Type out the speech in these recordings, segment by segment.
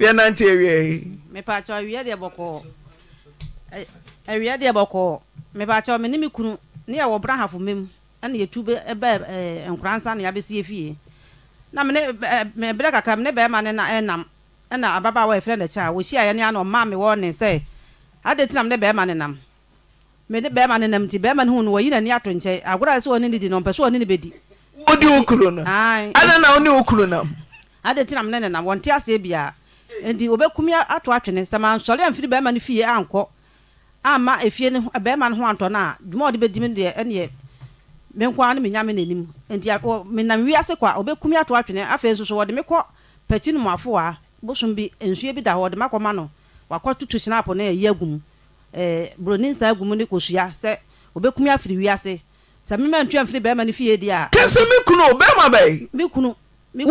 I and the Obekumia at watching is a man, sorry, and free bearman if ye uncle. Ah, ma, if ye a bearman want or not, do more debate there and ye. Menquan, Minamin in him, and the Minamia Sequa, Obekumia to watching affairs or the Meko, Petinuma for Bosumbi, and she be the Macomano, while caught to snap on a yegum, a Bruninsa Gumunicosia, said Obekumia free, we are say. Some men tramp free bearman if ye dear. Can some Mikuno, Bama Bay, Mikuno. Woni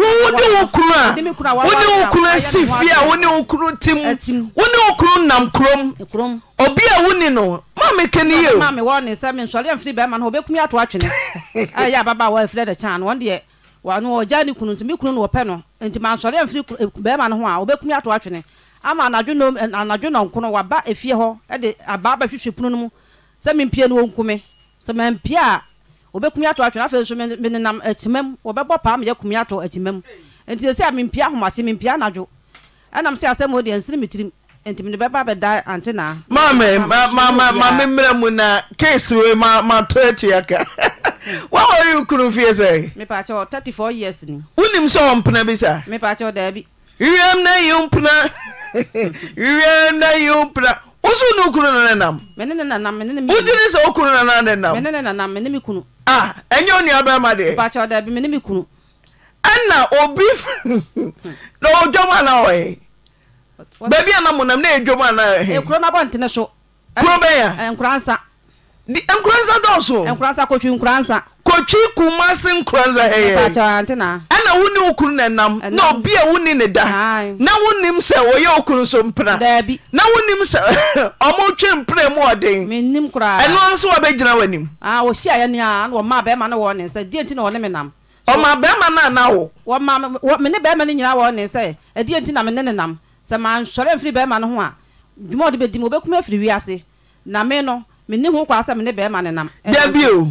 okuna sifia woni okuna tim woni okuna nam krom obi a woni no ma me kaniye ma me woni se me nsori amfiri be ma no obekumi ato atwene aya baba wa afire de chan won de wa no ojani kunu ntimi kunu no ope no ntima nsori amfiri be ma no ho a obekumi ato atwene ama anadwo no nkono wa ba efie ho e de ababa hwehwe punu no mu se me mpia no wonkume se me mpia obekumi ato atwe afa so menenam atimam obebɔ pam ye kumi ato atimam enti se amempia homache mempia nadwo anam se asem odi ansiri mitirim enti me beba be da Auntie Naa ma memra mu na case we ma toetu yaka what are you kunu fie say me pa cho 34 years ni unim so ompna bi sa me pa cho da bi yem na yompna oso no kunu na nam menenam udiri se okunu na nam menenam menemi kunu ah enye oni abema de pa cha da bi me ni kunu ana obi no joma na oye baby ana mo nam na joma na e kuro na bonte ne so kuro be ya enkuransa di enkuransa do so enkuransa kotwi kumase enkuransa heye pa cha Auntie Naa ana woni okuru na nam na obi e woni ne da na wonim se oye okuru so mpra da bi na wonim se omo twe mpra mu oden me nim kura eno nso wa be gina wanim ah wo hia ya ne a na wo ma be ma na wo ne se di enti na wo ne me nam o ma be ma na na wo wo ma me ne be ma ne nyina wo ne se e di enti na me ne ne nam se ma nsore mfiri be ma no ho a dwuma odi be di mo be kuma afiri wiase na me no me ne ho kwa se me ne be ma ne nam da bi o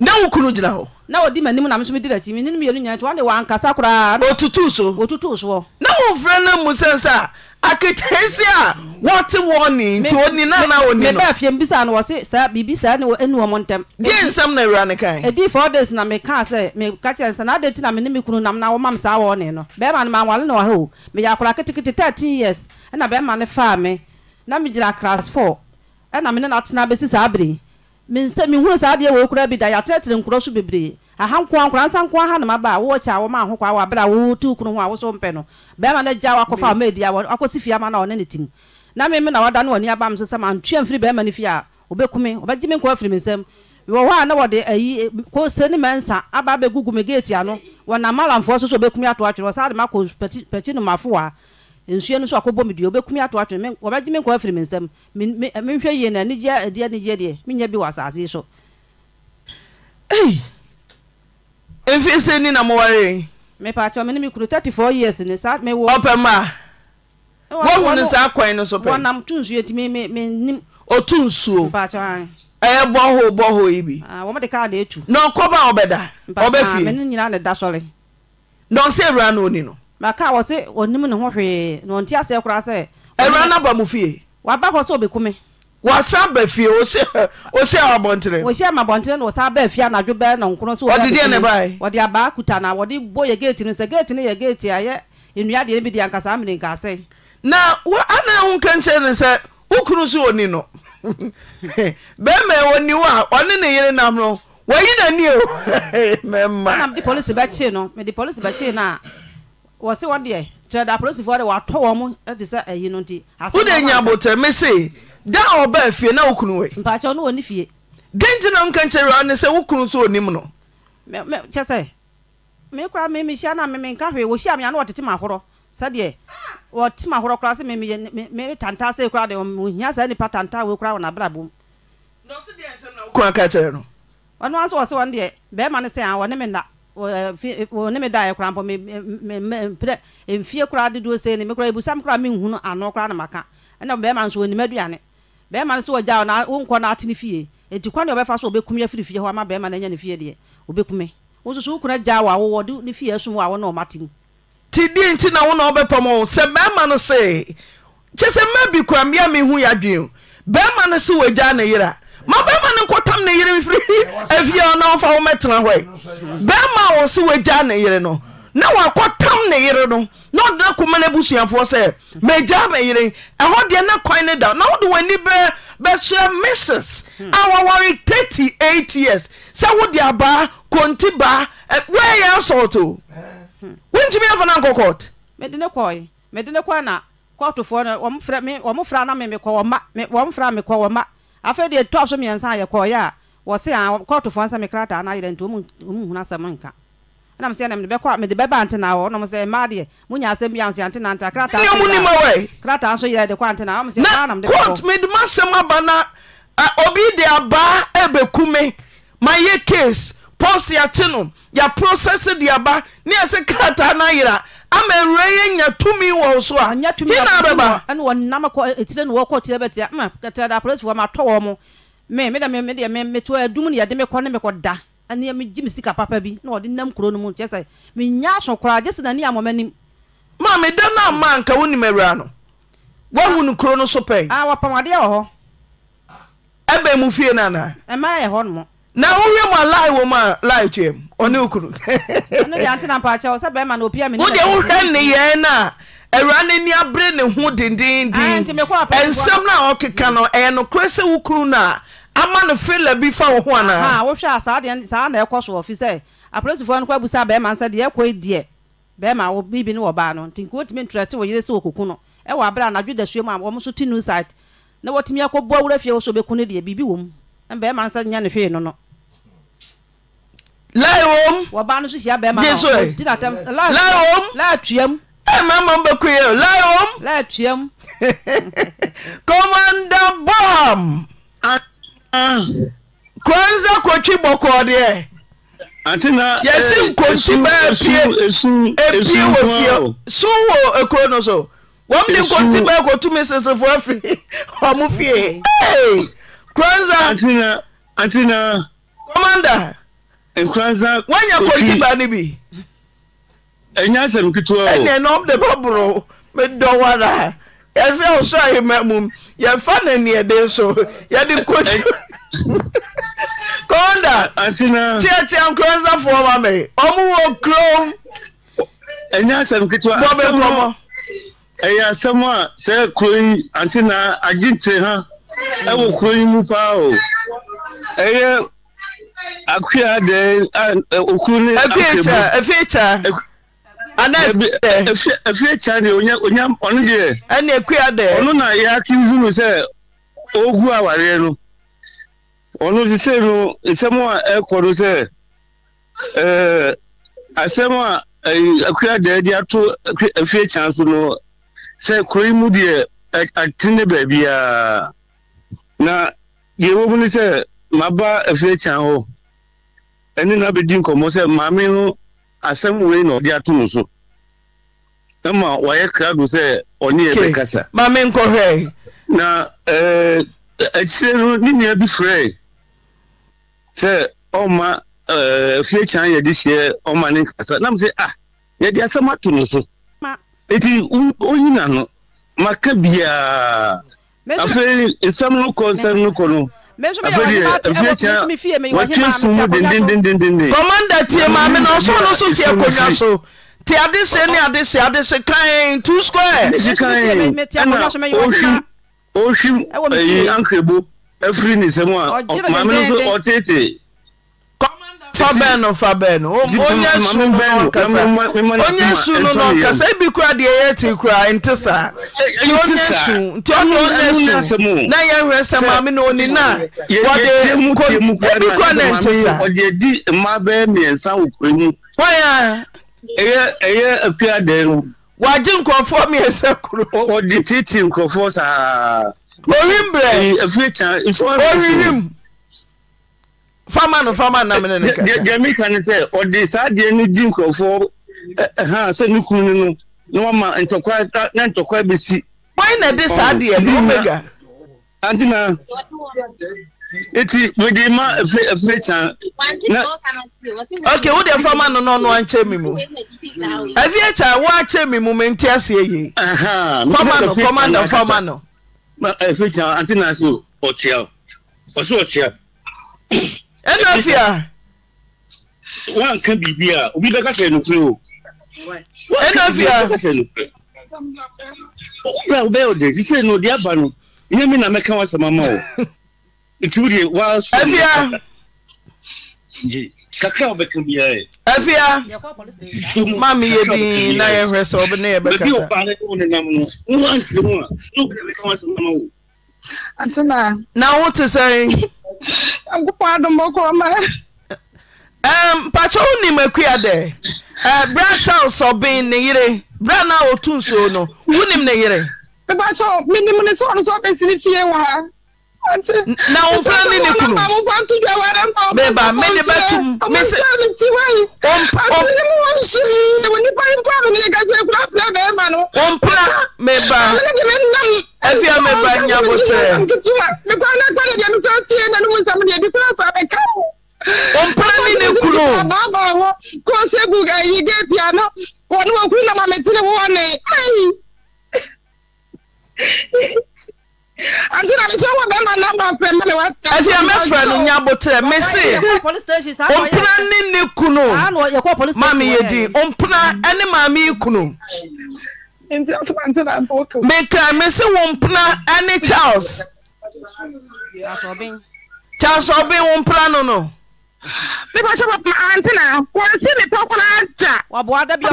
na wo kunu gina ho na wo di mani mu na me so me di rachi me ne me yenu nyina ti wa ne wa nkasa kura otutu so na wo fre na mu sensa aketesi a what warning ti oni na na oni no me ba fiam bisa na wo se sa bibi sa ne wo enu wo montem di nsam na wura ne kan e di 4 days na me ka se me ka chensa na de ti na me ne me kunu nam na wo mam sa wo ne no be ma na ma wale na wa ho me ya kura ketiketi 13 years na be ma ne fa me na me jira class 4 na me na atena be si sa abri minse mi hu sa de wo kura bi da ya tretre nkuro so bebre ahankoankora sankoa ha na maba wo cha wo ma ahokwa wo abra wo tu kunu ho a wo so mpe no be ma na gya wakofa ma dia akosifia ma na one ne tim na me na wada na oni abam so sama ntwe amfiri be ma ne fia obekume obagime nkwa afiri mensem wo ha na wo de ayi ko sene mensa aba be gugu megeti ano wo na malamfo so obekume ato atwe wo sa de mako pechi no mafoa nsuo no so akobɔ me die obekumi ato atwe me obagime nkwa afiri mensem me hwɛ ye na ne gya adia ne gya de me nya bi wasase so ei Efiseni na mware me pa cho me ni 34 years ni sa me wo opema wo ni sa kwen no so pe wonam tunsu etime me nim otunsu pa cho han e boho ibi ah wo me de ka na etu no koba obeda obefie me ni nyina na da sori don se ewra na oni no maka wo se onim ne ho hwe no nti ase kura se ewra na ba mu fie wa ba ho so obekume what's up if you say abontre we share ma bontre no sa ba afia na dwo ba na nkono so what did ne bai what dia ba kuta na what boy gate ni se gate ni ye gate aye enua de ne bi dia nka sa meni nka se na wo ana hun kanche ne se ukunu so oni no be me oni wa oni ne yire na mro wo yi na ni o mema na the police ba che na wo se wo de try the police for the wa to wo mo e de se ayi no nti asa wo de nya bote me se da oba fie na okunu we mpa cha no oni fie denti na nkan chere ani se okunu so onim no me cha se me kura me hia na me nka hwe wo hia me na otete ma horo sa de wo tima horo kura se me tanta se kura de wo hia sa ni patanta we kura wo na brabo no se de ensem na okunu ka chere no ono aso wo se won de be ma ne se an wo ne me na Name die a cramp me fear crowded do say in the some cramming who no cranamaka, and a bearman's win the mediane. Bearman so a down, I won't call out in the fear, and to call your efforts will become your free who are my bearman and fear dear, will become me. Also, so could I jaw or do the fear soon I will know Martin. Tidin Tina won't obey Pomo, said Bearman say. Just a maybe cram yammy who ya do. Bearman is so a janera. Ma bema ne kotam ne yire mfiri afie ona ofa wo metena hwe bema wo se weja ne yire no na wa kotam ne yire no na odna kuma na busuafo se meja me yire eho de na coin ne down na wo de wani be misses our worry 38 years se wo de aba kontiba where you sort o won't me afa na kokot me de ne koi na court for na wo mfra na me ko wo ma afa de to so miensa ya ko ya wo se a court for answer me krata na yire nto mu huna samanka na me se na me be kwa me de be ba ante na wo no me se ma de munya asem bia nso ante na ante krata na mu ni ma we krata so yire de kwa ante na wo me se na na me de court me de masem abana obi de aba ebekume maye case post ya tinu ya process de aba ni ase krata na yira ama reye nya tumi wo so a nya tumi ababa ene wonam ko etire no ko tire betia ma kete da police wo ma to wo mo me to adum ne yade me ko ne me ko da ene me gi misika papa bi na odi nam kro no mu chese me nya so kra je se na ni amomani ma me da na ma nka woni mewra no wo hunu kro no so pe a wo pamade e ho ebe mu fie na na e ma e ho no na wo hwe mo lie wo ma lie twem oni ukuru no de ante na pa cha wo se be ma na opi amini wo de wo hwe ne ye na erane ni abre ne hu dindindin ensem na okeka no e no kwese ukuru na ama no fela bi fa wo ho ana ha wo hwe asa de sa na ekoso office apolisi fo no kwa busa be ma nsa de ekoi de be ma wo bibi ni wo ba no tinko otimi interest wo yese okoku no e wo abra na dweda suem a wo mo so tinu site na wotimi akobua wura fie wo so be kunu de bibi wo mu be ma nsa nya ne hwe no no Laiom wabanu so hia be ma Laiom la tuam e mama mbekuye Laiom la tuam Commander Bomb Kwanza kochi boko de Antina Yesim kochi ba pie esu wo ekrono so wamde kochi ba ko tu meses for afri omufie hey Kwanza Antina Commander And Kwanza, when you're quality banby, and yes, I'm good to and then up the bubble, but don't wanna. As I was saying, mum, you're fun and you're there, so you're the question. Conda, Antina, Church and Kwanza for me. Omo Chrome, and yes, I'm good to Bob. And someone said, Chloe, Antina, I didn't say her. I will call you Mupao. Akuya de ukuni a feature ana a feature ni onyam onu de ana akuya de onu na ya tinzu se ogu aware no onu si se no isemo a ekodo se asemo a akuya de dia to a feature so no se kroimu de atine ba bia na yewo ni se maba a feature ho eni na be din komo se mame no asem we no dia tun so ema wa ye kradu se oni e be kasa mame nko hwe na atiru ni nia bi frey se oma feature ye di se oma ni kasa na me se ah ye dia se matun so ma eti oyina no maka bia afeli isam no concern no kono Mejo me o me fie me yo hima me. Commander tie ma me no so no so tie konwa so. Tie ade se kan 2 square. Tie kan. Me tie konwa so me yo hima. Oshim ankrebo every ni semo a ma me no so otete. Commander Fabeno. Onye su no kasa bi kura de ye ti kura ntisa. Onye su na ye hwe se ma me no ni na. Wo de mu ko ntisa. O de di ma be mi ensa okuni. Wo ya eye apia de ru. Wa ji nkofo mi ensa kuro. O de titi nkofo sa. Orimbre. Efecha ifo. Orim. farmer na mene nka gemi kan se o de sadie no di nkofo ha se nukunu no no ma ntokwa na ntokwa be si why na de sadie no mega Auntie Naa eti we dey ma flechan okay who the farmer no anche mi mu aviacha wo anche mi mu menti ase ye aha farmer no commander farmer no ma flechan Auntie Naa so otia oso otia Enosia, one can be here. We better say no through. Enosia, well, well, this is no diabano. You mean I make us a mamma? It's really well, Savia. Sacrament can be a Avia, Mammy, being I rest over there, but you are on the number one. Look at the cause of mamma. And now what to say? I'm going Patoni Mercury there. Brad Charles or Ben Nere, Brana or Tunsono, William Nere. The Bacho, minimum is on the surface in the year. Now, planning the crew. I want to go out and buy many batum. Miss If you have a young woman, the Make a missing one plan any Charles. Charles Obin won't plan on no. Because of my auntie now, was in the popular. What water be on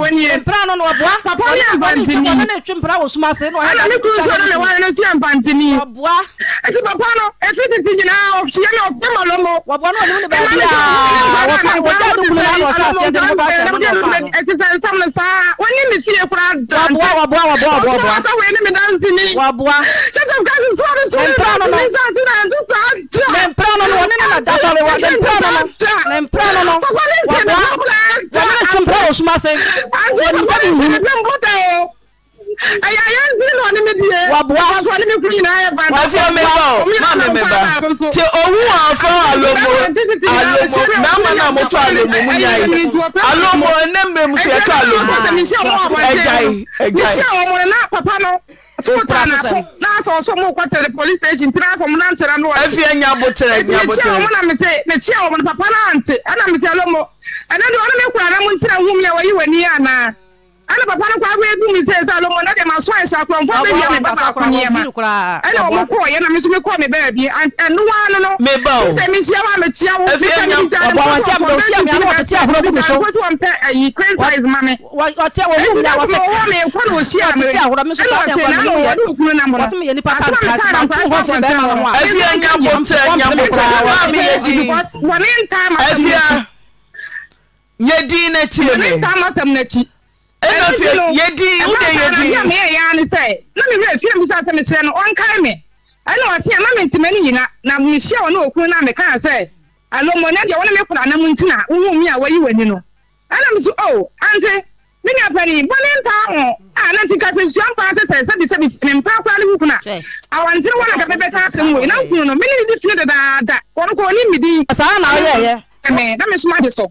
when you plan on what Papa and Chimpra was massive. I don't know. It's so more quarter the police station, transform and answer and was here. I'm Papa and I'm Talomo. And I don't know where I'm going to tell whom you and Yana. And Papa, who says, I don't want to get my swiss up from Papa. I don't know, and I'm going to call me baby. And no one, no, maybe Miss Yama, Miss Yama, Miss Yama, Miss Yama, Miss Yama, Miss Yama, Miss Yama, Miss Yama, Miss Yama, Miss Yama, Miss I'm Many a penny, one in town, and I think I said, John Passes, and Papa Lupuna. I want to want to better ask him, you know, many different that one calling me the Asana, I mean, that is my soul.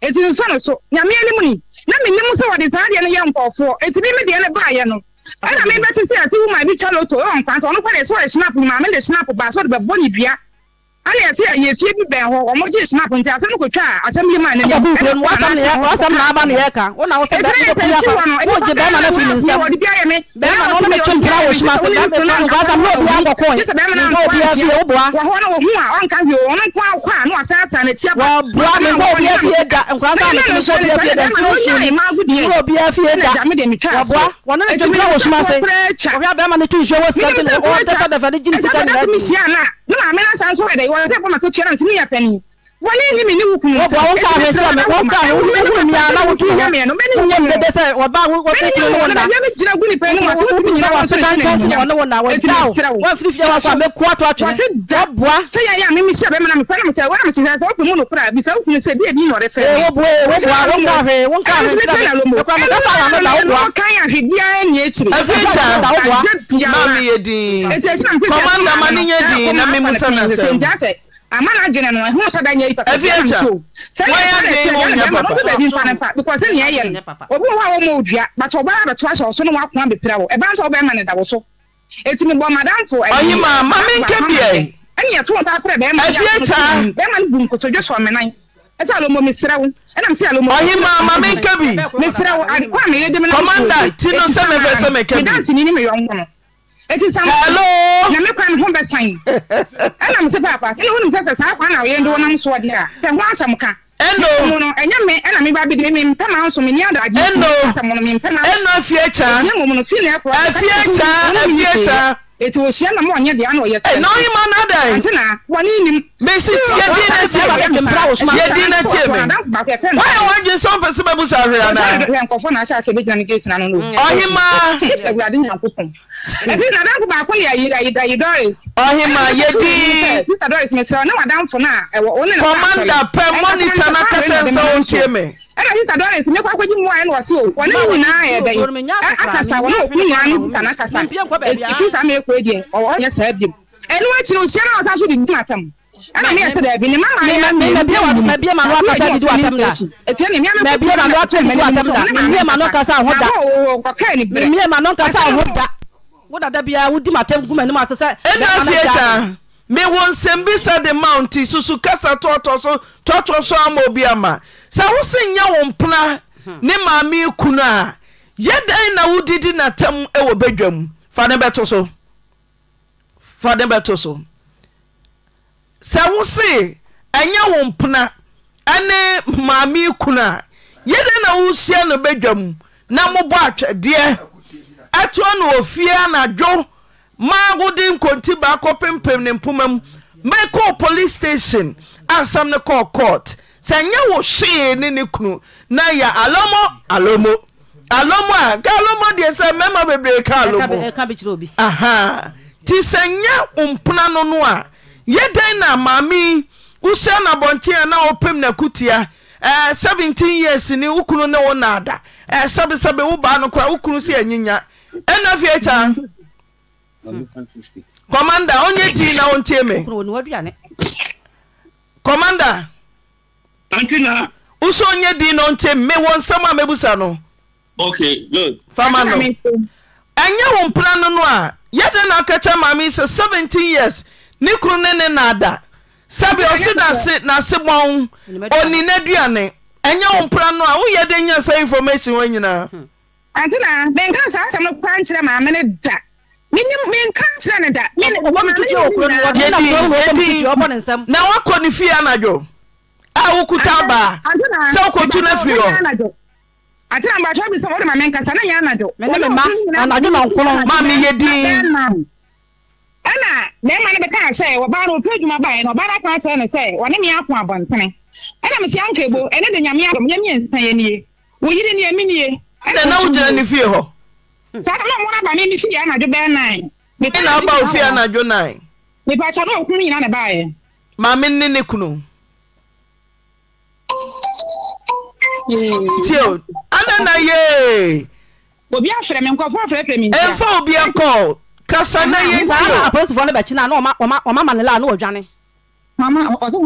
enti nso no so nyame ani mu ni na me nim so wode sa de na yampofo enti bi me de na ba ye no ana me beti se ati wu ma bi chaloto e on kwanso ono kwa de so e snap ma me de snap ba so de boni bia I say, yes, you bear home, or just snap and tell some good child. I send you mine and what's on the air, some lava near car. When I was saying, I want to ban what the pyramid, then I want to make flowers, master, and I'm not the point. Just a man, I'm going to I want to challenge me a penny. One enemy knew who was one time, who was too young, and many of them were about what they do. I never did a good penny. I was 50 hours on the quarter. I said, Dabwa, say I am Mr. Benham, Fernandez. What I'm saying is open monocrat. Without you said, you know, they say, oh boy, what's wrong? One can't be a I'm not general. I'm not sure that you're a few. So, because in the papa, but Obama trust or someone can be proud. A bunch of them and that was so. It's me, Madame, for you, Mamma, can be. And yet, what after them, I feel just for me. As I love Miss Row, and I'm saying, Mamma, make a be. Miss Row, I come here, the commander, Tina, it is hello. I'm not coming home by sign. And I'm the papa. You wouldn't tell us how one hour and one sword there. Then once I'm come. And no, and your man and I may be doing pronounced on the other. I don't know someone in Penal. No future. A future. It was Shanna Monia, the annual yet. No, you man, Antina, one in Missy, I I think I don't back when you Doris. Oh, him, Sister Doris, Miss Row, no, I down for now. I will only commander per monitor. And I just don't make up with you and was so. When I deny that you know, and I said, I've been a man, maybe I'm not going to do it. Tell me, I'm not telling me, I'm not me won sembisa de mounti susu kasa toto so amobiama sa wo senya wo mpla ne maami kuna yedan na wudidi na tam e wo bedwam fa ne beto so sa wo se anya wo mpla ane maami kuna yedan na wo hia no bedwam na mobo atwede ato na ofia na dwo Magudin konti ba ko pempem ne mpumam me ko police station asam ne ko court sanya wo hwe ne ne kunu na ya alomo a galomo de se mema bebre ka alomo ka bi kirobi aha ti sanya umpuna no no a yedan na mami usha na bontia na opem na kutia 17 years ni ukunu ne wona ada sabe wo ba no kwa ukunu se anyinya ena fi echa Commander, onye ji na ontie me. Commander, Auntie Naa. Uso onye di na ontie me won sama mebusa no. Okay, good. Fama no. Anya won plan no a, yede na kacha mami se 17 years. Ni kru nene na ada. Sabi osi na se bon. Oni na duane. Anya won plan no a, wo yede nya say information we nyina. Auntie Naa, ben kan sa asem no kwa nchire ma me da. Men can't that. Men woman to joke, now I couldn't fear Nago. I could taba. So could you not feel? I tell my job is all my men can say, I do. I don't know, Mammy, you did. Anna, then I can't say, or Barrow, my buying, or Barra can't say, or any up one penny. And I'm a young cable, and then I'm young, saying you. Well, you didn't hear me. I don't know, Jenny Fio. So I don't want to buy any fear and I do bear nine. We can't about fear and I do nine. We patch on all clean and a buyer. Mammy Ninikunu. Till Anna, yea. Will be after them and call for me. And for be a call. Cassandra is a person for the Bachina or Mamma Lano, Johnny. Mamma was a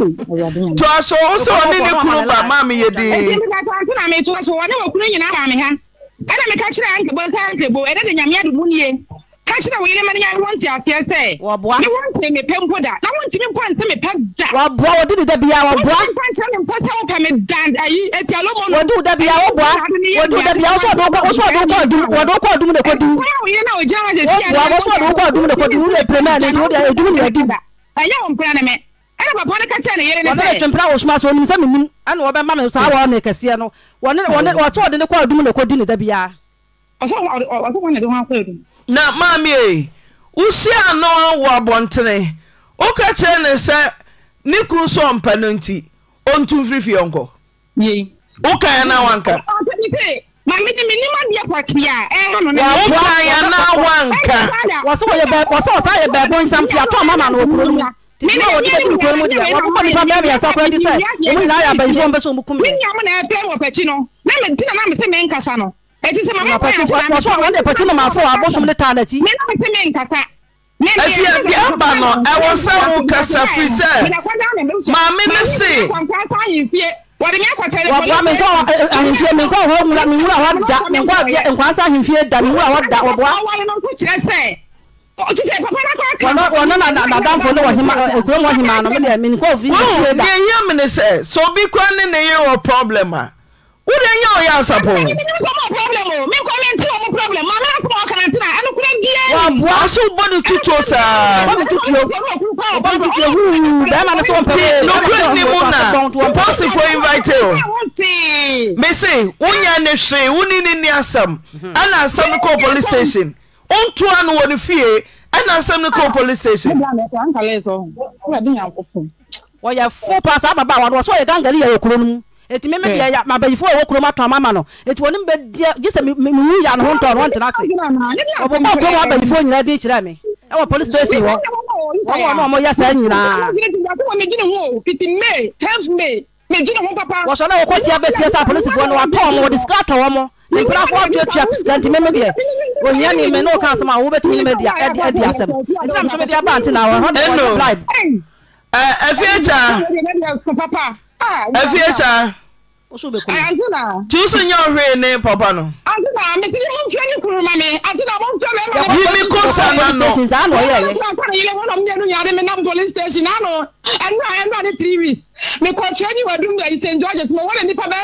to us also, Mammy, you did. I made to us one of Queen and Mammy. I am a catcher, Uncle Bossanco, and I didn't yet. Catch the way I want to say. What one thing me pump that? I want to be one to me pump that. What boy do the be our what do the be our what do the be our do what do the do? You know, John is what do the plan and do the do that. I am planning. I don't want to catch any. I don't want and what my mamma was our Cassiano. One was what in the quad do the quadrilla the beer. I don't want to do one. Na mammy, usia no wabontene. O kachene se niku so mpananti ontu mfrifi onko. Ye. O kan na wanka. Mammy de minima dia kwatia. Eh no na. O kan na wanka. Waso sa ye bebon samfia to mama na okuru mu. Me na o di okuru mu dia. Wa ko ni baba ya sa ko ndi sai. Mu na ya banfo mbeso mu kumbe. Me nyamu na e play wo pachi no. Na me tina na me se me nkasa no. It is a man of I so be your problem. Would I know your support? Me problem. Mama, small can I look like you? Well, so body to choose. I'm not sure. It may be my baby for Mamano. It won't be just a million hunter want to ask. Our police station. Oh, Papa. Choosing your real name, Papa. No. I'm missing you, Mammy. I did not want to I know police station. I know. I'm not a 3 weeks. Me you are doing the St. George's. My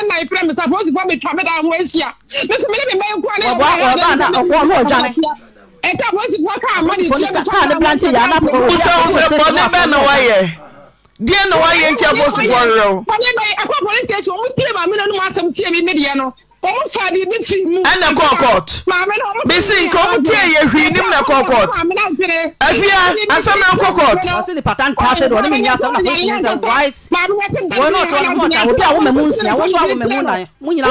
my friend is supposed to be traveling down West here. Mr. Dear no, I ain't your boss. Police station, we clear my million mass and tear me mediano. All 5 minutes and a cockpot. Missing cockpot, you read him a cockpot. I fear as a man cockpot. I said, Patan passed one in your son of the rights. My weapon, we're not talking about woman Moonsie. I was talking about Moonlight. Moon, I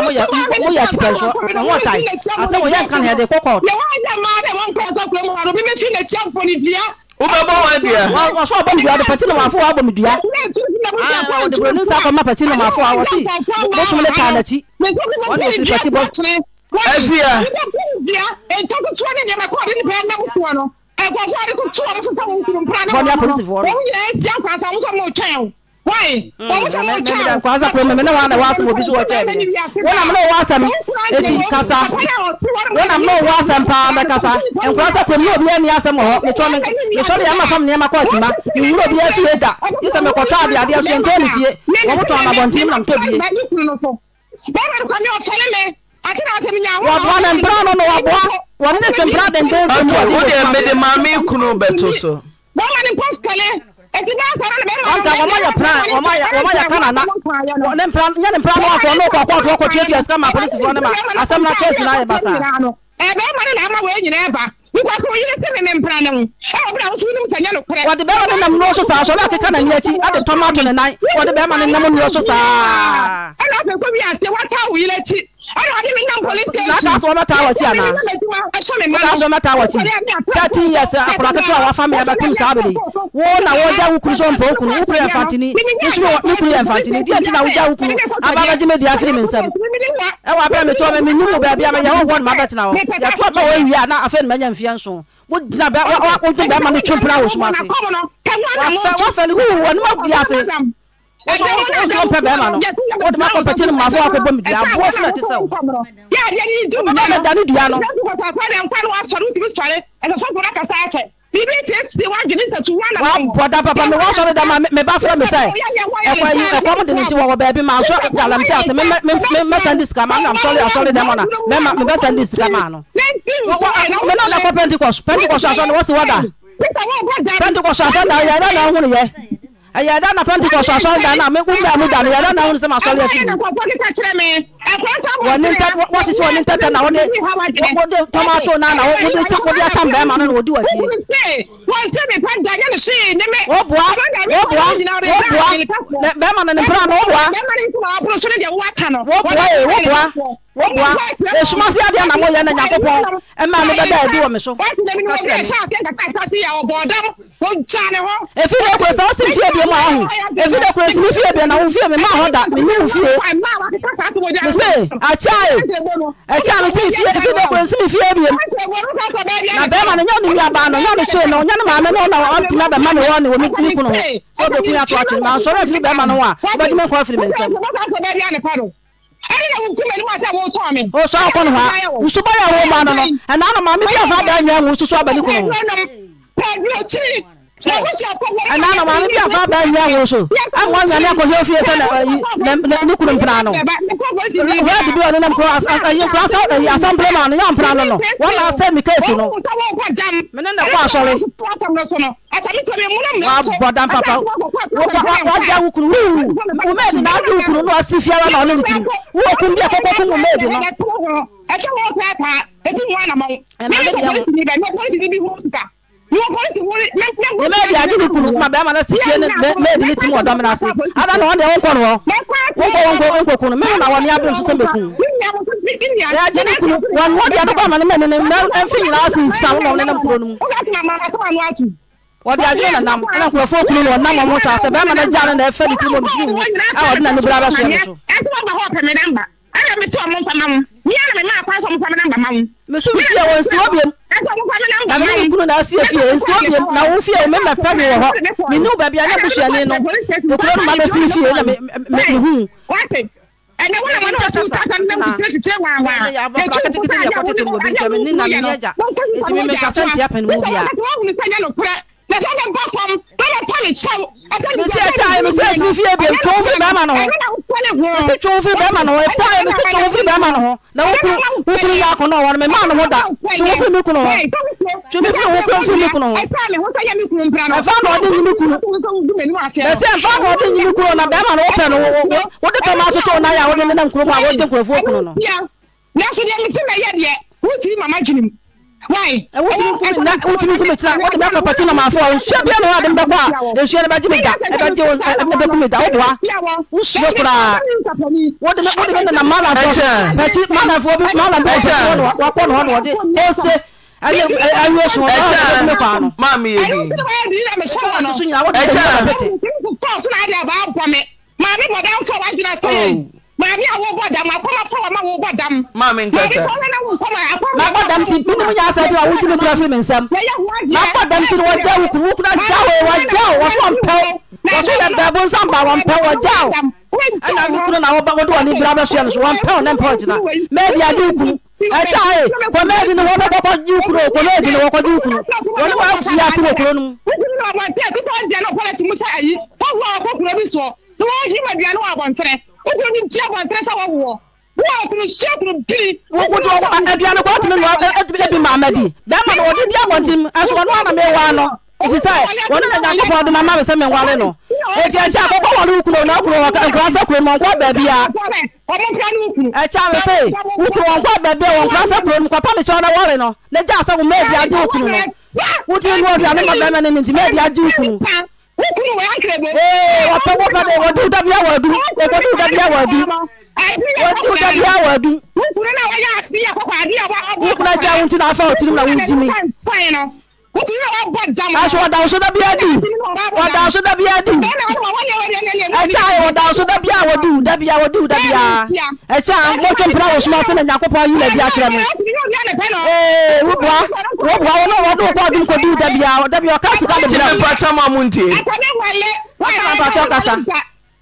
said, we can't have the cockpot. No, I am not one cockpot. We mentioned a champ for India. I saw about the other particular for album. The producer of my particular for our tea. What's my mentality? What why? I'm not I I'm sorry. I don't know Pentecost, I saw that. I mean, I don't know some of me. What is one intent? I wonder what the tomato now. I would talk with your tongue, and would do it. Well, tell me, Pam, Diana, she never. Oh, boy, Bamman and the Brown, what? If you don't crazy, if you don't know, fear me, my heart that me new fear. A child, if you don't crazy, if you don't. Now, Bama, and you are bound, and you say no, none of my men know how to have a man one woman. So the queen are watching now, so if you Bama know what you make for me. Oh, so upon her, we should buy a woman, and now, my mother, I should swab a little. And now I'm here for buying your also. I want to know if you couldn't plan. Where to do another cross as you cross out and some plan on your plan. One last time because you know, Madame Papa, you are going to worry. I didn't put my bam and maybe more dominance. I don't know the old one. I don't know. I'm not going to see a few. Now, if you remember, we know baby, I never shall know. I found why? I Mammy, I won't go down. Mammy, I Achai, kwa mimi ni wapa kwa jukumu, kwa mimi ni wapa jukumu. Wanu wa siasa wa kuno. Wapigwa wa tia, kutoa diano kwa timusa ayi. Kwa wapa kuna biso. Nwa hima diano wa bantre. Udoni diano wa bantre sawa huo. Wao tunishia tunapili. Udoni diano kwa timu wa bimamadi. Dama na udoni diano kwa timu. Aswanu ana mewano. Ofisa, wanu na diano kwa duma mama sema mewano. Eti achai, kwa wanu kuno na kuno wakasa kuno kwa baby ya. I shall say, who can walk the bill on class room, Capanicana Warreno? Let us have maybe I do. What do you want to have a lemon and maybe I do? What do that do? What do?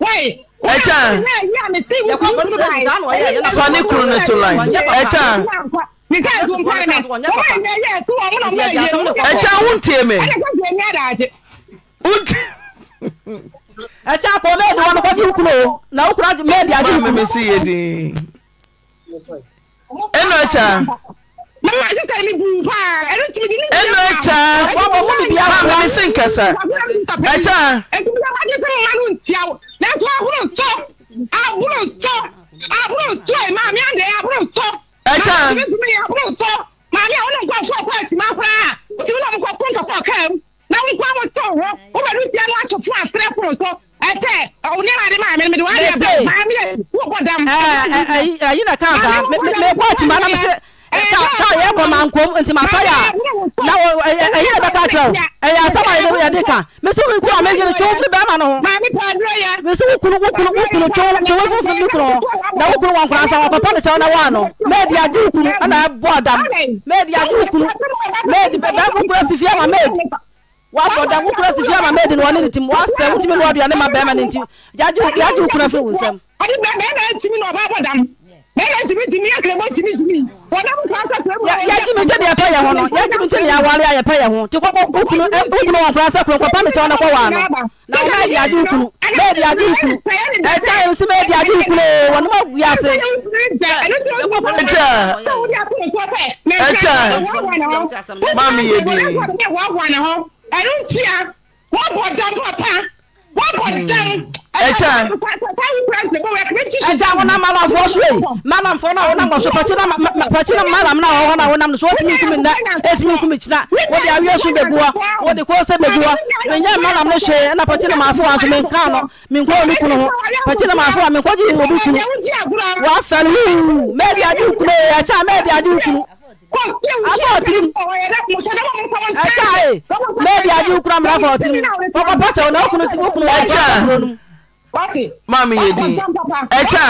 Why? Echa. Funny corner to line. Echa. You can't do it. Echa, I shall promote one of you. Now, crowd media, let me see it. Enocha, no, I just can't be. I don't see it. Enocha, what would be our sinker, sir? That's why I won't talk. I won't talk. I won't try, Mammy, and I won't talk. I won't talk. Mammy, I won't go for quite my prayer. You don't go for now we go and talk. Over I said, oh, I what for that? Who crossed the field? I made in one minute. What? 70 million. What do you my bear man into? Jaju, could have fooled them. I didn't make them. I what I'm trying to I don't care what for them, Papa. What for them? I I thought maybe I do cram for Papa, Mammy, I Nature,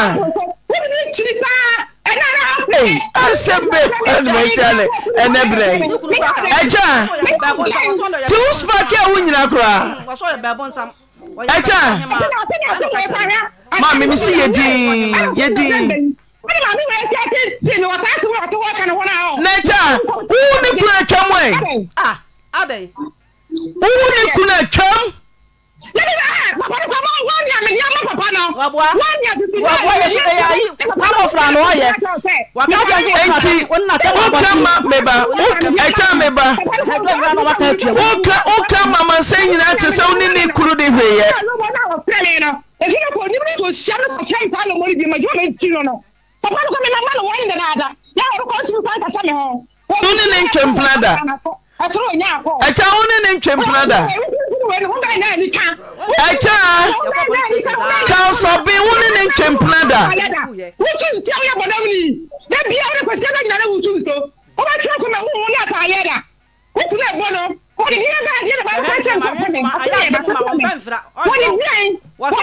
ah, are they? Who would come? What Papa, look at my mother, one another. Now I'm going to find us home. Only name Kim Plada. I saw now. I tell only name Kim Plada. I tell Charles of being only name Kim Plada. What you tell me about only? That be out of a seven that I will do so. Oh, I talk about one up. I let her. What do that one? What did you about questions of women? What is name? What's the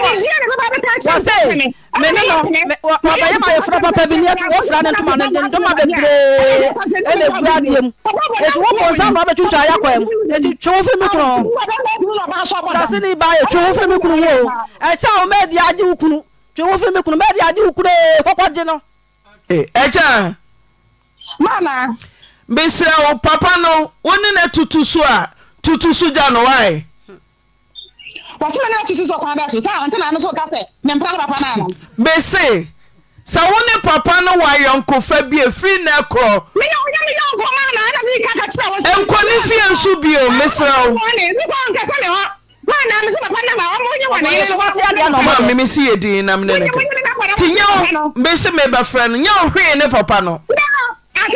Mama, Miss Papa, no, one in a tutu sujano, why? What's my name to Susan? Until I'm so cafe, Papa. They say, so only Papa, no, why Uncle Fabio, free now call. We don't go on, and qualify should be a Miss O. Let me see a dean. I'm never friend, you're free in a Papa. No. I no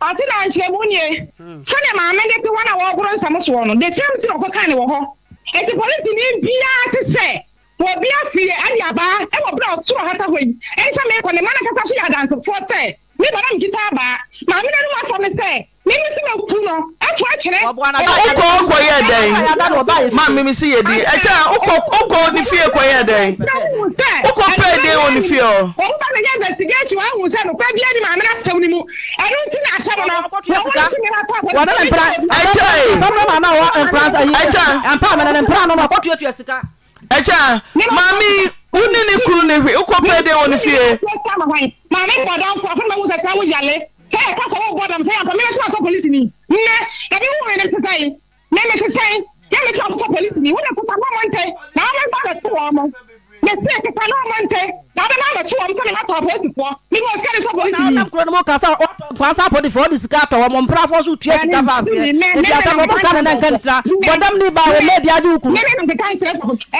I think I'm Chebunia. Sunday, my mandate to one hour, and some swan. They tell me to go kind of home. And the police in India to say, What be a fear, and Yaba, and what brought through Hathaway, and some make when the Manacatasia dance for say, we don't get our back. Mamma, what's on the say? Maybe some of Puno, I watch it. I don't quiet day. Mammy, see it. I tell you, fear quiet day. On the field. Oh, investigation, I was at a baby animal, I don't think I saw what I tell you. Echa, mami, unene kurune we, ukopede onifie. Mami badam so afuna musa sawo jale. Say ka so bodam say ampa me metu so police ni. Ne, e bi wo ne te say. Ne me te say, ya me tu so police ni. Wo na ko tagwa monte. Na me ba da tuwa mo. Me say ka na monte. Na be na me tuwa mo say na to police ko. Me go say so police ni. Na am kurune mo ka sa o transa for the scatter wo mo mpra for so tua sika vase. E bi asa mo ka na nkan tira. Bodam ni ba we me dia di ukuru. Maybe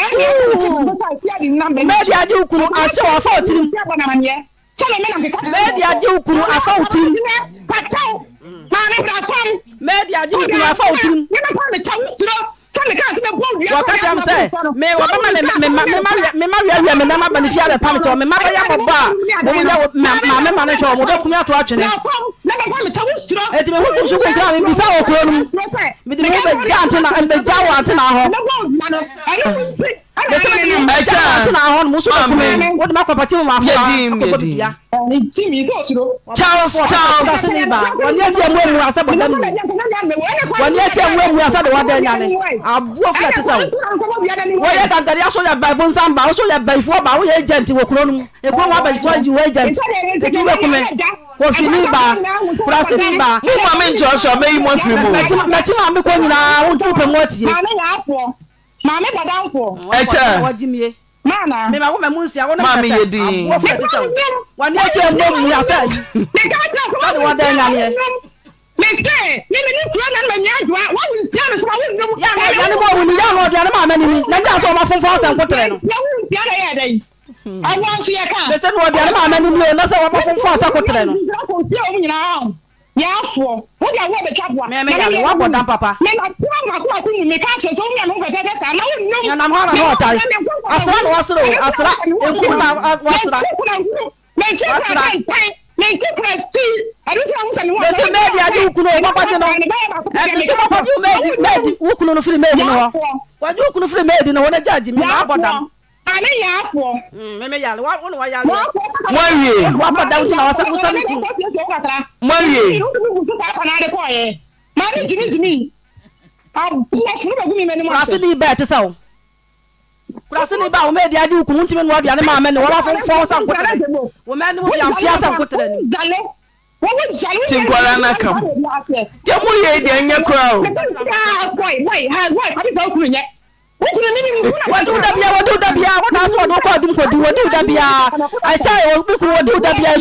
I do cool. I saw a fault in Yabanaman. Some men of the maybe I do cool. I fought him. Maybe I do. I fought him. You know, the chance to come against the boat. You can't say, may I Charles, what you ba Prasiniba, you want me to show me one few Mammy, but down for what Jimmy. Mana, my woman Munsia, Mammy, you did. One night, you know, Mistake, you didn't run and my young one is jealous. I wouldn't know. Yeah, I don't know. Let us all my phone for some potato. I want to see a car. Listen, what the other man, you know, so I'm for some potato. Yeah, for what I want to chop one, and Papa. Men are going make out only an over I and I'm not hot. I saw what's wrong. I saw I I'm not what do I tell you, what do that?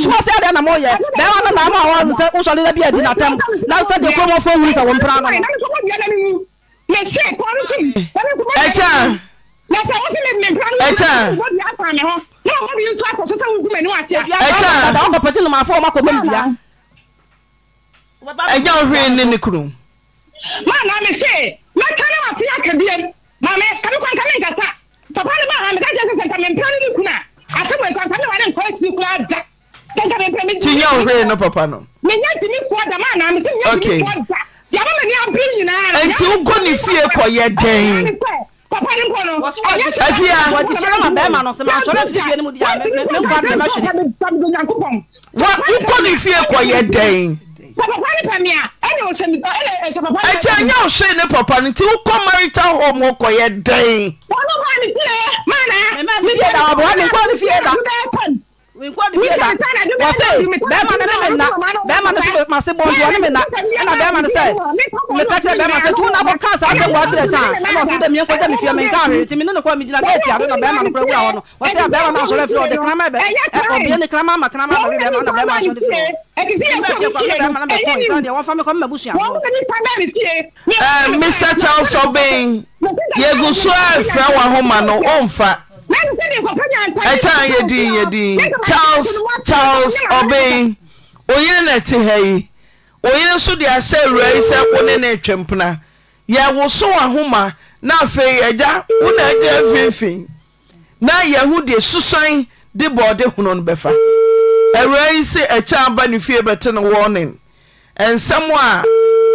She was said, and I'm all yet. Now I'm a who shall be a dinner time. Now, said the former phone with our problem. Yes, I wasn't a what you talk for some women who are said, I'm a particular my former community. I don't really in the crew. My say, my can Mamma, can you come in? Papa, I'm Kuna. I said, when I am quite too glad. Think I'm in no Papa. No, me for the man, I'm saying, okay. Yamma, billionaire, and you couldn't fear for your day. Papa, you know, what's what Papa, I can't say the Papa until come marital home or quiet day. We want to be a man, I Charles Obey. Oye na te hayi. Oye so de ase raise woni na twempna. Ye wo so ahoma na fe eja, wo na eja finfin. na yehu de susan de bode huno no befa erai se echa ba ne fie bete no warning ensem a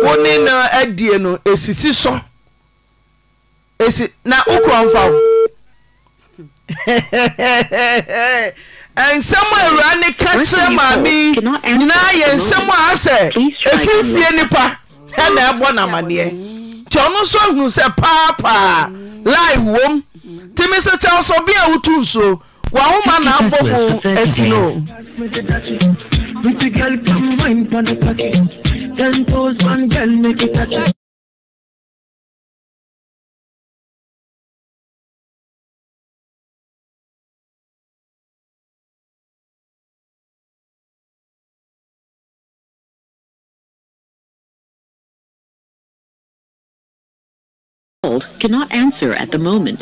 woni no adie no esisi so esi na ukwanfa and someone ran a catcher, mammy. Now, yes, someone said, if you feel any part, and I want a money. Johnson who said, Papa, live womb. To Mr. Charles, so be out too. So, one man, I'm both as you know. With the girl, come wine for the packet. 10 toes, one girl, make it touch. Cannot answer at the moment.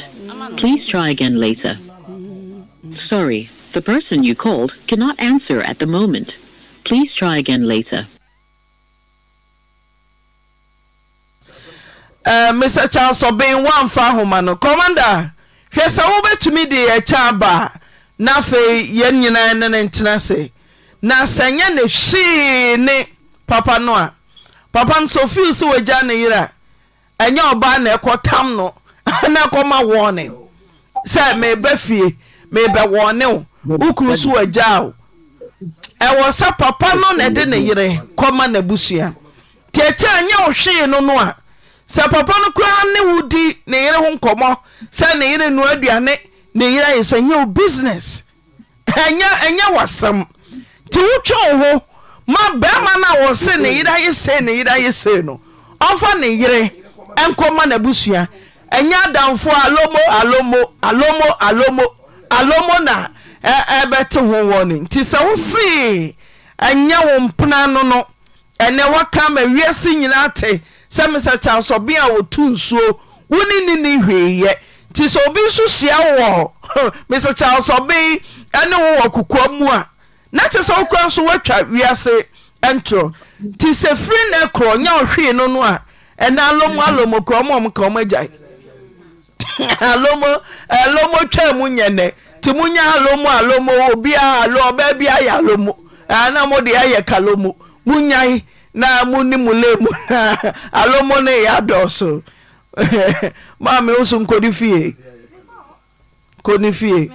Please try again later. Sorry, the person you called cannot answer at the moment. Please try again later. Mr. Charles Obin one fahumano commander. Yes, I will bet to me the chaba. Nafe yen and tenase. Na sanyane she ne Papa Noa. Papa Sophie so jana. And your banner called Tamno, and I call my warning. Said may Beffy, may be warning, who could sue a jow. I was a papa non at dinner, yere, command a busia. Teacher, and your she no noa. Sir Papa no crown would de near home comma, send it in Radiane, near is a new business. And ya was some. To Choho, my Bamana was sending it, I say, neither is say no. Often, yere. Enkoma na busia enya danfo alomo na ebete ho woni ti se wo si enya wo mpna no no ene waka ma wiase nyina te se mesa chance obi a wo tu nsuo woni nini hweye ti se obi nsu sia wo mesa chance obi ene wo kokwa mu a na che se okwa so watwa wiase entro ti se free na kro nya ohwe no no a and alomo come jai. Alomo chemunyene. Timunya alomo obia alo baby ayalomo. Ana mo de ayekalomo. Munyai na muni mulemu. Alomo ne yadoso. Mame usum kodifie. Kodifie.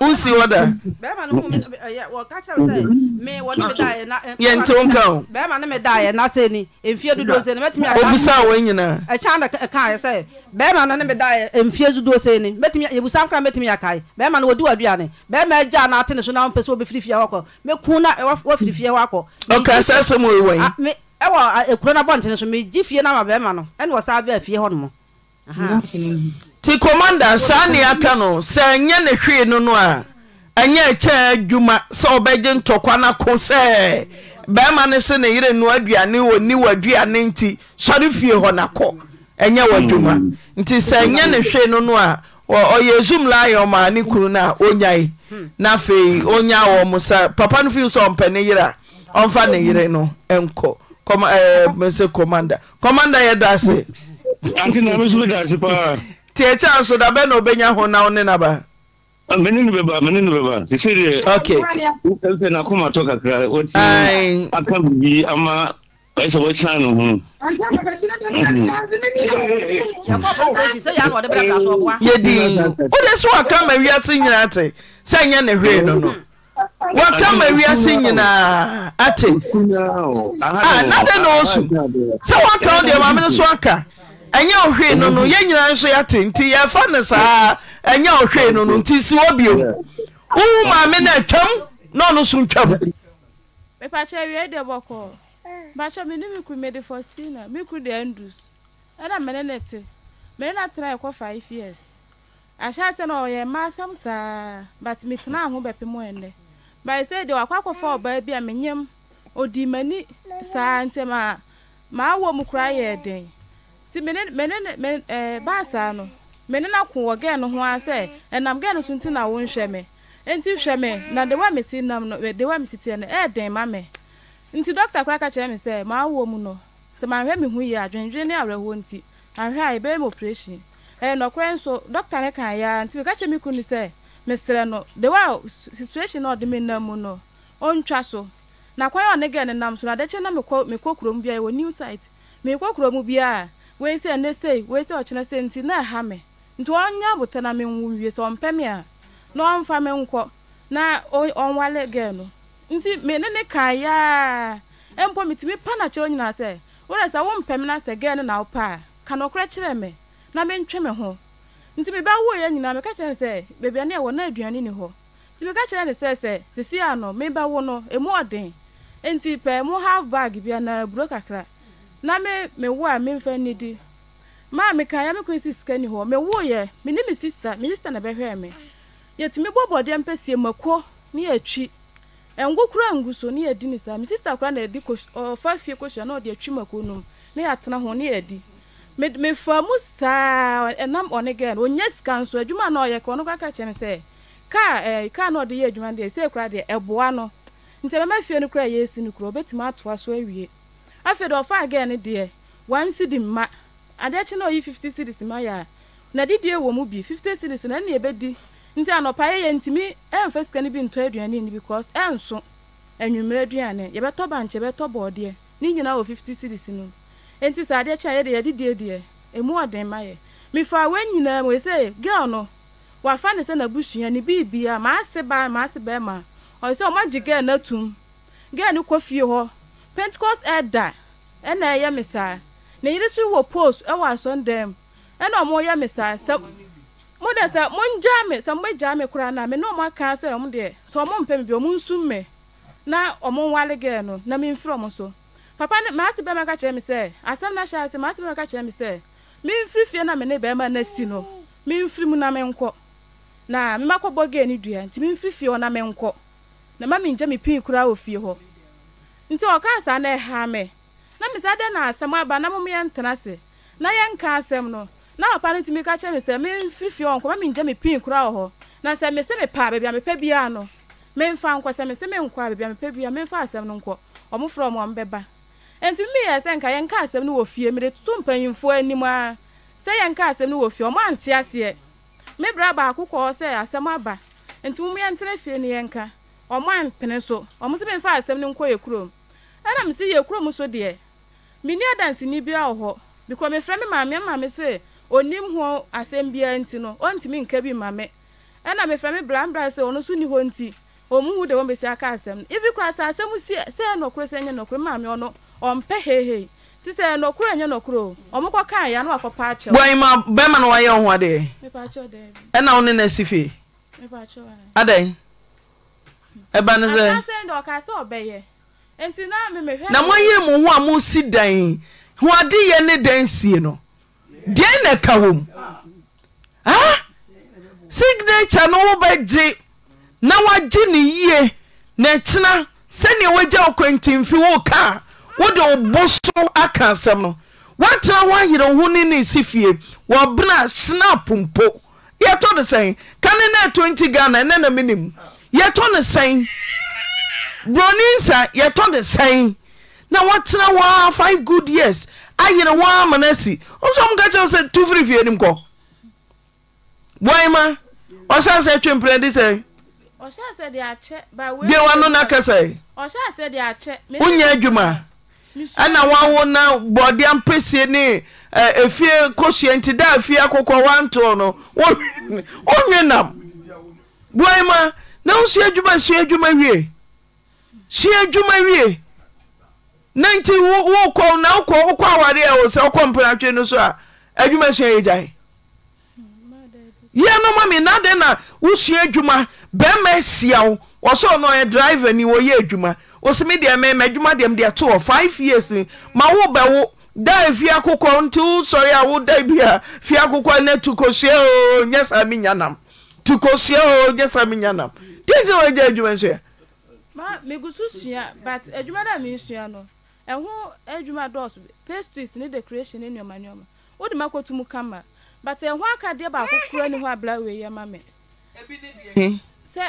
Usi wada. Bema no me wo ka cha say me wo no die na yentonka. Bema no me die na say ni emfie dudo say ni metimi a. Obusa wo nyina. E cha na ka say bema no me die emfie dudo say ni metimi yebusa kra metimi akai. Bema no wodi wadua ne. Bema agya na ate ne so na mpese obefirifie wakọ. Me ku na wafirifie wakọ. Okay, say so mo wan. Me e wo ekuro na bonte ne so me gifie na ma bema no. E na wo sa ba afie ho no mo. Aha. Ti commander sani aka no se anya ne hwe no no a anya eche adwuma se obeje ntokwa na ko se be ma ne se ne yire no aduane woni waduane nti sori fie ho na ko anya wadwuma nti se anya ne hwe no no a oyezum layo ma ni kuru na onyai na fei onya wo musa papa no fie so ompene yira onfa ne yire no enko commander ye da se anti na me so da se pa Teacher, so that Ben Obenya Hona on Naba. I'm in Beba. She said, okay. I can't be Ama. I saw a son of him. What come and we are singing at it? Sang and a rain, no, no. What come and we are singing at it? Another notion. So I called your mamma Swaka. And your train on Yatin, tea, your fondness, and your train on Tissuobio. Oh, my men, chum, no soon chum. Papa, I read the walk all. But I mean, we could make the first dinner, milk with the Andrews. And I'm menated. Men are trying for 5 years. I shall send all your massam, sir, but me now who be moaned. But I said, do I quack for baby a minium or demony, Santema? My woman cry a day. Basano, Menina cool again, who I say, and I'm getting something I won't share me. And to share me, now the women see them, the women sitting and air day, mammy. Into Doctor Cracker Chemist, say, my woman, so my women who are drinking, I won't see, and her I bear operation. no kwen so doctor ne kan ya nti we ka che me kunu se mesre no the wow situation or the me na mu no ontwa so na kwen o ne ge ne nam so na de che na me ko kuro mu bia wo new site me ko kuro mu bia we se ne sei we se o chena se nti na ha me nti onya buta na me nwu wie so mpemi a no amfa me nko na onwale ge no nti me ne ne kan ya empo mitimi pa na che onyina se wo re se wo mpemi na se ge no na opa ka no kure kire me na me ntwe me ho nti me ba wo ye nyina me ka kye se bebia na e wo na aduane ni ho nti me ka kye ne se sisi ano me ba wo no emu oden nti pe mu half bag bia na buro kakra na me wo a me mfa nidi ma me ka ya me kwesi sika ni ho me wo ye me ni me sister na be hwe me yeti me bobode mpese mako ni atwi engokura nguso ni edi ni sa me sister kura na edi ko 5 years ko sha na odi atwi mako num na ya tena ho ni edi me famu sa enam onegen onyes kan so adwuma na oyeka onu kaka cheme se ka na odi ye adwuma de se kura de eboa no nteme ma fie no kura ye si no kura obetima atoa so awie afi do fa again de one cedi ma ade che na oyi 50 cedis ma ya na de die wo mu bi 50 cedis na na ebedi nti anopa ye ntimi enfa sika ni bi nto aduane ni because enso anwumre aduane ye beto banche beto boode ni nyina wo 50 cedis no enti sa de chaye de yedidie de emu oden maye me fa we nyina we say girl no wa fa ne se na busua ni bibia ma se ba ma o se o ma jige na tum girl ni kofie ho Pentecost elder ena ye mesa na yire su wo post e wa sondem ena o mo ye mesa se mo de se monjame se mbajame kura na me no mo aka so e mo de so mo mpem bi o mo nsum me na o mo wale girl no na me mfro mo so papa ne ma se be ma ka kye me se asam na sha se ma se be ma ka kye me se me mfiri fie na me ne be ma na si no me mfiri mu na me nko na me makọ bọge ni dua nti me mfiri fie o na me nko na ma me nje me pin kura ofie ho nti o ka sa na ha me na me sa de na asam aba na mo me ntena se na ye nka asem no na papa ne ti me ka kye me se me mfiri fie o nko ma me nje me pin kura ho na se me pa bebia me pa bia no me mfa nko se me nko bebia me pa bia me mfa asem no nko o mo from o mbeba enti me ya senka yenka asem no ofie me de tutu mpanyimfo anim a se yenka asem no ofie o ma ntia se me bra ba akukọ se asem aba enti mu ya ntre fie ne yenka o ma mpene so o mo se me fa asem no nko yekrom ana me se yekrom so de me ni adanse ni bia ho biko me frame maame se onim ho asem bia enti no ontimi nka bi maame ana me frame blambra se ono so ni ho enti o mu hu de wo be se aka asem ifi kra sa asem se no krose nye no kre maame ono ompe hehe ti se no kro enye no kro omukọ kan ya no akọpa ache gwan ma be ma no wa ye ho ade me pa ache ade e na one na sifi me pa ache ade e ba ne se send o ka se obeye enti na me hwe na mo ye mo ho amu si dan ho ade ye ne dan sie no de na ka wom ha signature no be ji na wa ji ni ye na china se ne waje okwentin fi wo ka what do boso aka sam no what na wan yire ho ni ni sifie wo bna snap pompo ye to the same kan na 20 Ghana na minim ye to the same broninsa ye to the same na what na wa 5 good years ayire wa manasi ozo mga che se 2 free fie nim ko boy ma o sha se twempre di se o sha se di ache ba we de wa no na kase o sha se di ache unya adwuma ana wawo na body ampese ni efie koshienti da efie akokọ wanto no onwenam boyma na usi adwuma wie nanti wo ko na ko aware e wo se okompra twe no so a adwuma hie yegai ye no mami na de na usi adwuma be ma siawo wo so no e driver ni wo ye adwuma osimi de me madwuma de me 5 years ma wo be wo da fi akokọ ntu sorry a wo da bia fi akokọ na tukosie o nyesa mi nyanam dije o je adwuma nso ma me gususua but adwuma na me nsua no ehu adwuma dos pastries ni decoration ni nyoma wo de makotu mu kama but ehu aka de ba akokọ ni ho abla we ye ma me ebi ne de se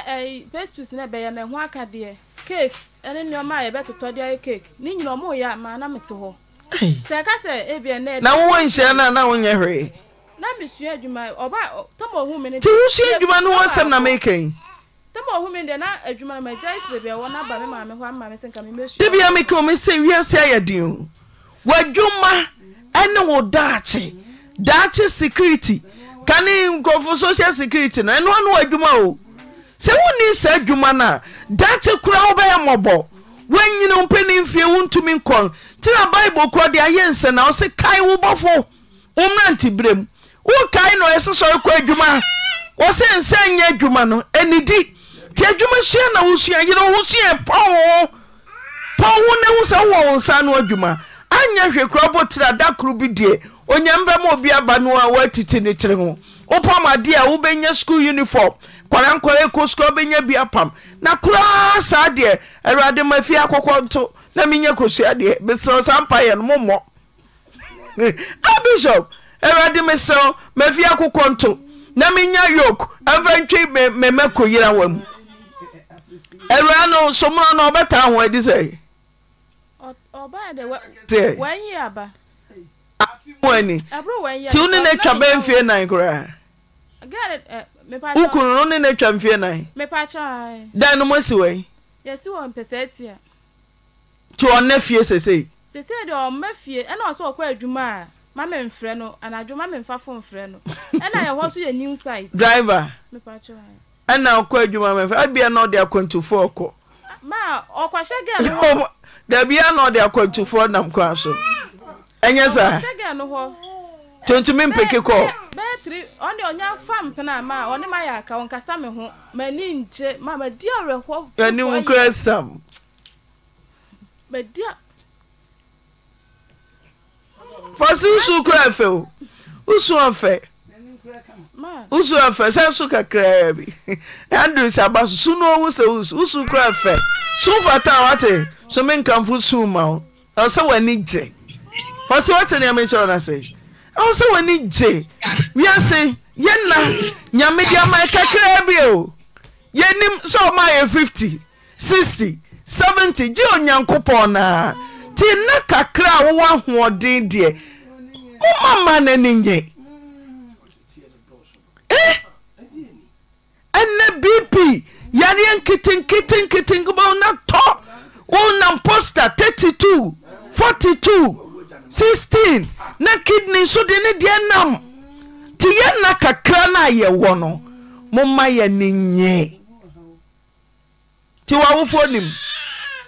pastries na be ye na ehu aka de cake ene ni o ma ye beto to dia cake ni nyina mo ya ma na mete ho se ka se e bi ene na wo nche na na wo nye hwe na Monsieur Juma, or by Tomo woman, you should do one some making. Tomo woman, then I adjuma my dice, baby. I want by my mamma, and coming, Monsieur. Maybe I may come and say, yes, I do. What Juma and no Dachi, Dachi security. Can you go for social security? And one way Juma. So one is said Jumana, Dachi crowd by a mobile. When you don't penny if you want to mean call, till a Bible called the Ayens and I'll say Kai will buffo. Nanti brem. O Kai no as a sorrow quite Juma. Or saying, saying, yeah, Jumano, and indeed, tell Juma Shana Usia, you know, Usia, Paul, Paul, who knows our son or Juma. I know your crop or to that ruby dear, or Yamba Mobia Banua, what it in it. Oh, Pama dear, obey your school uniform. Kwarankoe ko scrubbing ye bia pam na kura sa de erade mafia akokwanto na menye kosua de beso sampaye no mommo abishop erade meso mafia akokwanto na menya yok avantwe me makoyira wam erano so mona no beta ho edi sei oba de wan yi aba afimu ani abro wan yi ti uni na twa benfie nan kura get Ukuru ne na twamfie nan. Me pa chai. Dan no masi wai. Yesu won pesetia. Ti on na fie sesei. Sesei de on ma fie, e na so okwa adwuma a, ma memfre no, anadwuma memfa fo mfre no. E na ye ho so ye new site. Driver. Me pa chai. E na okwa adwuma memfre, abia na odi akwantufo okọ. Ma okwa shege no ho. Da bia na odi akwantufo nam kwa so. Enye sa. Shege no ho. Tontume mpeke kọ. Betri on the onya fam pena ma on ma ya ka on kasa me ho mani nje ma ma dia reho ani unkresam ma dia fasu su krafel usu afa ma usu afa sa su ka krabi andru saba su no wo se usu krafel su fata wate so men kan fu su ma o so wani je fasu wate ne me chona se also when it jay we are saying yenna nyamedia my kakrabio yenim so my 50 60 70 ji onyankopon na ti na kakra wo ahoden de o mama na ninye and bp yanian kitten go na top one poster 32 42 16 na kidney so de ne de nam ti ye na kakra na ye wo no momma ye nye ti wa wo fonim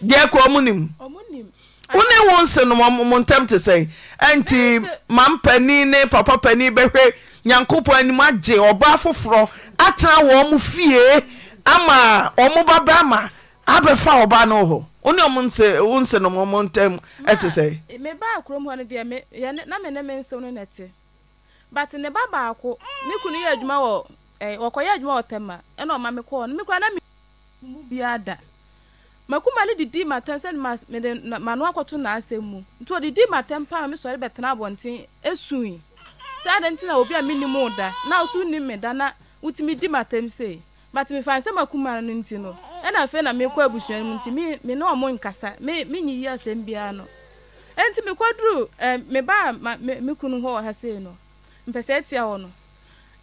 de ko omunim one wonse no mom to say anti mampani ne papa pani behwe nyankopon anim agye oba foforo atena wo mu fie ama omubaba ama abefa oba no ho oni omunse no montem etese me ba akrom ho ne de me na me ne mense no nete but ne baba akọ me kunu ye adwuma wo okoye adwuma wo tema e na o ma me kọ no me kura na me mu biada makuma le didi matem sen mas me de manu akoto na asemu nto didi matem pa me sori betena abontin esui sa de ntina obi a minimum da na osu ni me da na utimi di matem sei but me fanse makuma no ntino na fe na me kwa abusuan mu nti me na omo nkasa me nyi asem bia no enti me kwadru me ba me kunu ho ha sei no mpese tia ho no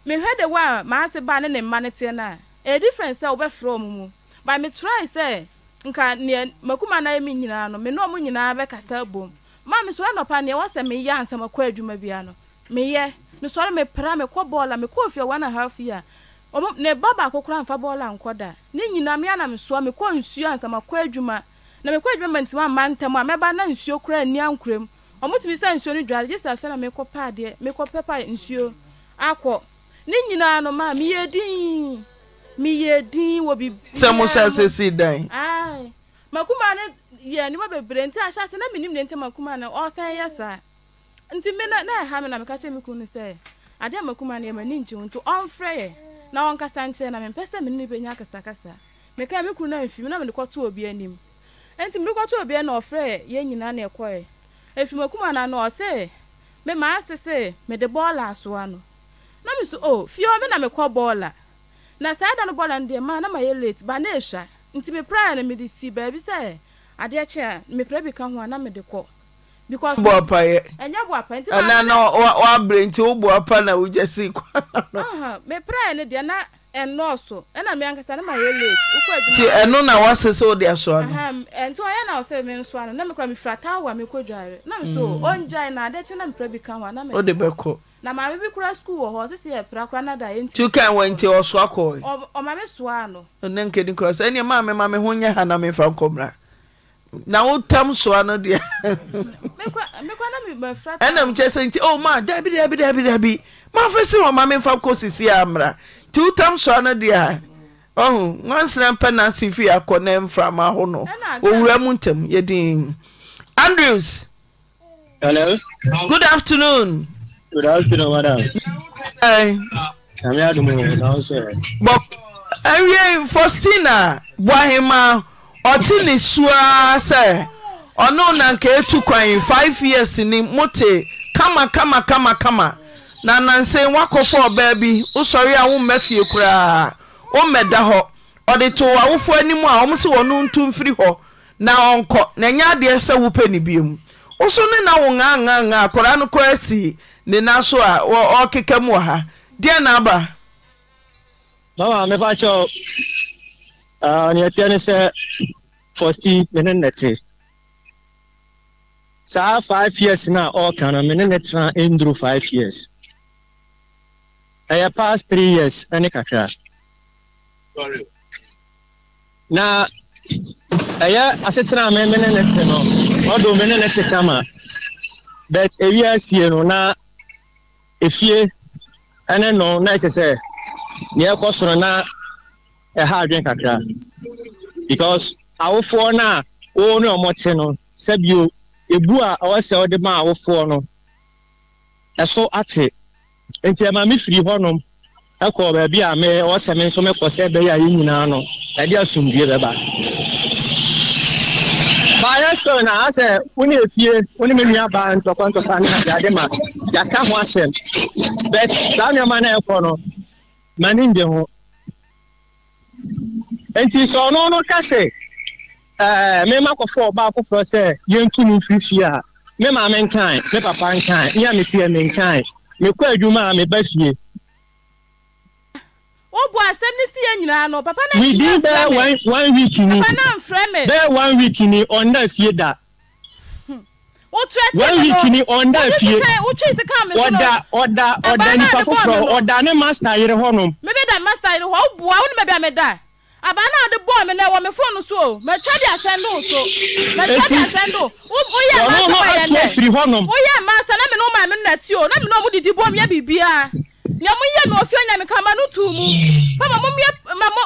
me hwede wa ma ase ba ne ma ne tie na e difference e obe from mu but me try say nka ne makuma na me nyina no me na omo nyina be kasa bom ma me so na pa ne wo se me ya ansam kwa adwuma bia no me ye me so me pra me kwa bola me kwa ofia 1.5 year omo ne baba akokura mfa bola nkoda ne nyiname ana mso me kwa nsuo ansama kwa adwuma na me kwa adwuma ntima mantam a meba na nsuo kura ni ankuram omo timi sa nsuo ni dware je sa fe na me kwa paade me kwa pepa nsuo akọ ne nyina no ma mi yedin wo bi samusha sesi dan ai makuma ne ye ni mabebere nti ahya se na minim ne nti makuma na o san yesa nti me na ha me na me ka che me kunu se ade makuma ne ma ni nji wonto on freye na won kasa nche na mempesa menni benya kasa me ka me kru na mfim na me kwoto obi anim enti me kwoto obi na ofre ye nyina na ekoe efim akuma na na ose me ma asese me de bola aso ano na me so oh fio me na me kwa bola na saada no bola ndie ma na ma ye late ba na ehwa enti me pray na me de si ba bi se ade ache me pray bi ka ho na me de kọ because and ya wapa nti na na wa brain ti wo boapa na wo jesi kwa aha me pray ne de na eno so e na me ankasa na ma ye late ukwa adwuma ti eno na wase so de aso aha ento ya na ose me nso ana na me kwa me frata wa me kwadware na me so onjai na de ti na me pra bi kan wa na me o de beko na ma me bi kura school wo ho sese e pra kura na da enti tu kan wa enti oso akoi o ma me so ano na nke din cause ene ma me ho nya ha na me fa komra na wo tam so ano de me kwa na me frata ena me chese enti oh ma da bi ma fese wo ma me fa kosisi amra two times so na dia oh once na penance fi akonem from aho no owura muntem yedin Andrews. Hello, good afternoon. Good afternoon, madam. Hey, I'm here to move now, sir. But I'm Faustina Bohima otini sua sir ono na nke tukwan 5 years ni mote kama na nanse wako for baby usori awu mafie kura o meda ho odito awofo animu a omse wonu ntumfiri ho na onko na nya de se wupeni biem uso ne na won anga akora no kwasi ne na so a okekam ha de na aba mama me fa cho ni atiane se fosti menenete sa 5 years na o kana menenete endru 5 years. I have passed 3 years and a sorry. Now, I said, I'm a minute, although minute camera. But if you see, you know, if you and then no, night is a near cost on a hard drink. Because our phone now, oh no, Mottino, said you, a bua, I was the man of phone. I saw at it. Enti amami free honum ekọ ba bia me oseme nso me kọse be ya yinyina no e dia sumdie be ba bayesko na ase uni efie uni me nua ba nto kwanto sana ya de ma ya ka ho asem but dawne ma na ekọ no mani nde ho enti so no no kase me makofo ba akofo se yentum free a me ma me nkan me papa nkan ya me tie me nkan me kwa adwuma me ba fie wo bo asem ni sie nyina no papa na we did there one week ni papa na frame there 1 week ni on that fie da wo trete 1 week ni on that fie wo trete ka me order ni papa fro order ni master yire honum me be da master yire ho wo bo wo ni me be me da aba na de bo me na wo me phone so me twa de asem do so me twa de asem do wo ye master ya ne wo ye master na me no ma me na ti o na me no mu didi bo me ya bibia nya mu ye me ofio nya me kama no tu mu pa ma mu me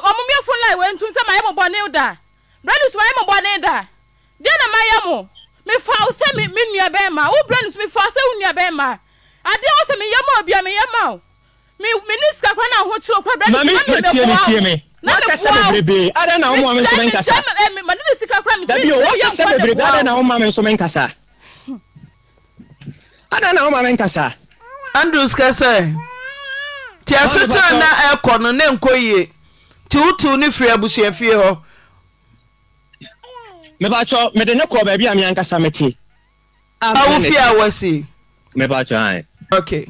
mu me phone line we ntum se ma ye mo bo ne da brandus ma ye mo bo ne da de na ma ye mo me fa o se me nua be ma wo brandus me fa se nua be ma ade o se me ye mo bia me ye ma o me ni ska kwa na ho chiro kwa brandus me me na celebrate ada na o mama nso menkasa e ma na sika kra mi tiri o ya celebrate ada na o mama nso menkasa Andrews kasa ti asuta na ekono ne nkoyie ti utu ni firi abusu efie ho me ba cho me de ne ko ba bia me ankasa meti awu fi awasi me ba cho ai okay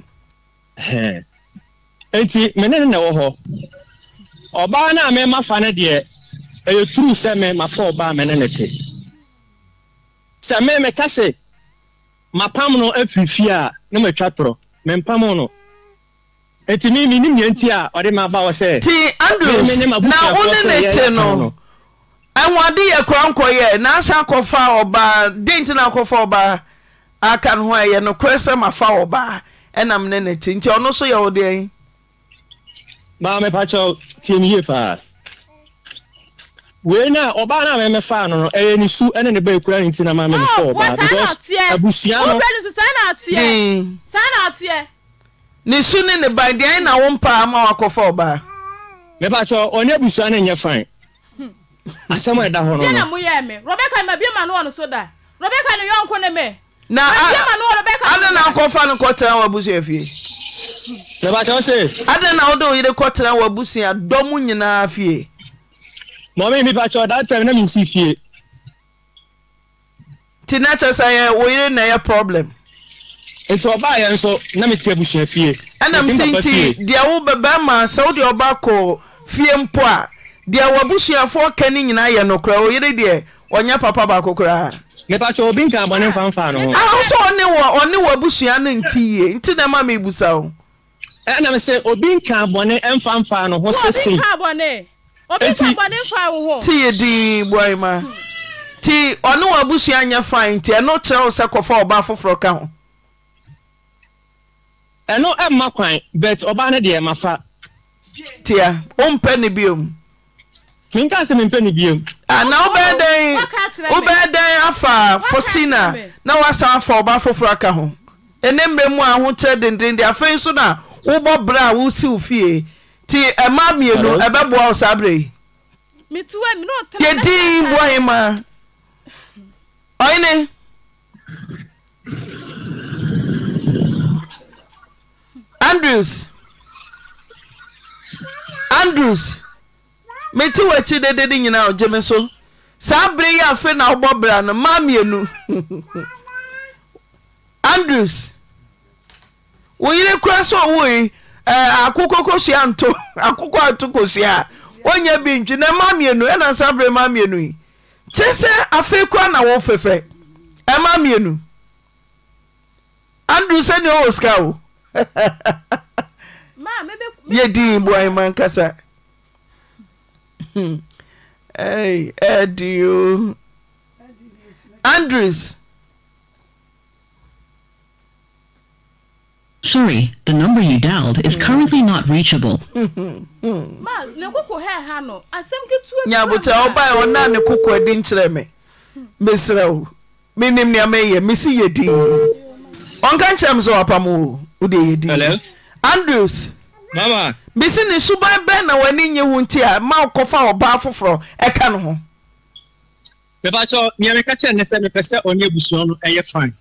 enti me ne na wo ho oba na me mafa ne de e true se me mafa oba me ne nete se me me kase mapam no afrifi a no matwa toro me mpam no enti mi ni nti a ode ma ba wo se ti Andrews na one nete no anwade ye kronko ye na sa kofa oba dent na kofa oba aka no ye no kwese mafa oba enam ne nete nti ono so ye ode ma me pacho team here pa we na oba na me fa no e ni su ene ne ba kura nti na ma me fo oba because abusia no sana atie ni su ne ne ba de na wo mpa ma wakofa oba me pacho oni abusia na nye fine asemo e da ho no ye na mu ye me Rebecca ma bi ma no ono so da Rebecca no yonko ne me na ma no Rebecca ana na akofa no ko tan abusia fie Neba chose. Ada na odo yire kwotran wabusia domu nyina afie. Mommy mi pa cho that time na mi si fie. Tinacha say we in a problem. It's all by and so let me tell you fear. And I'm saying the old Babama sold your bacco, Fiem Poa, the Awabushia for Kenning and I and Okra, you did on your papa Bacocra. Get out your binka and one fanfan. I also knew Wabushia and tea into the mammy busao. And I say, Obinka bonnet and fanfan, what's the sea? Obinka bonnet fowl. Tea, dear boyma. Tea, or no Wabushia and your fine tea, and no Charles Sacco for Baffo for account. I know I'm not crying, but Obana dear, my fat dear, penny beam. Think I am in penny beam. And now bad day, Afar for Sina. Now I saw for Baffo Fracahom. And then Bemwa who turned and drained their face sooner. Oh, Bob Brown, who still fear. Tea, a mammy, no, a babuao sabre. Me too, I'm not. Ye dee, Wayma. Oine. Andrews, me too. What you did in our Jameson? Sabri, I feel now Bobra and Mammy. Andrews, we didn't cross away. A Kukokosanto, a Kukosia. When you're being to Mammy and Sabri Mammy. Chester, I feel quite a wolf effect. A Mammy. Andrews and your scow. Ma, maybe ye di boy man kasa. Hey, Edio. Andrews. Sorry, the number you dialed is currently not reachable. Ma, ne koko hair hano. Asem ke tu e. Nya buta oba e ona ne koko e din kire me. Mesrew. Minim ne ameye, misi ye di. Onkan chem so apamu. Hello, Andrews. Mama, missing the subai ben and when in your wound here, Mount Cofa or Baffle from a canon. The bachelor, near catching the 7% on your bushon, and you're fine.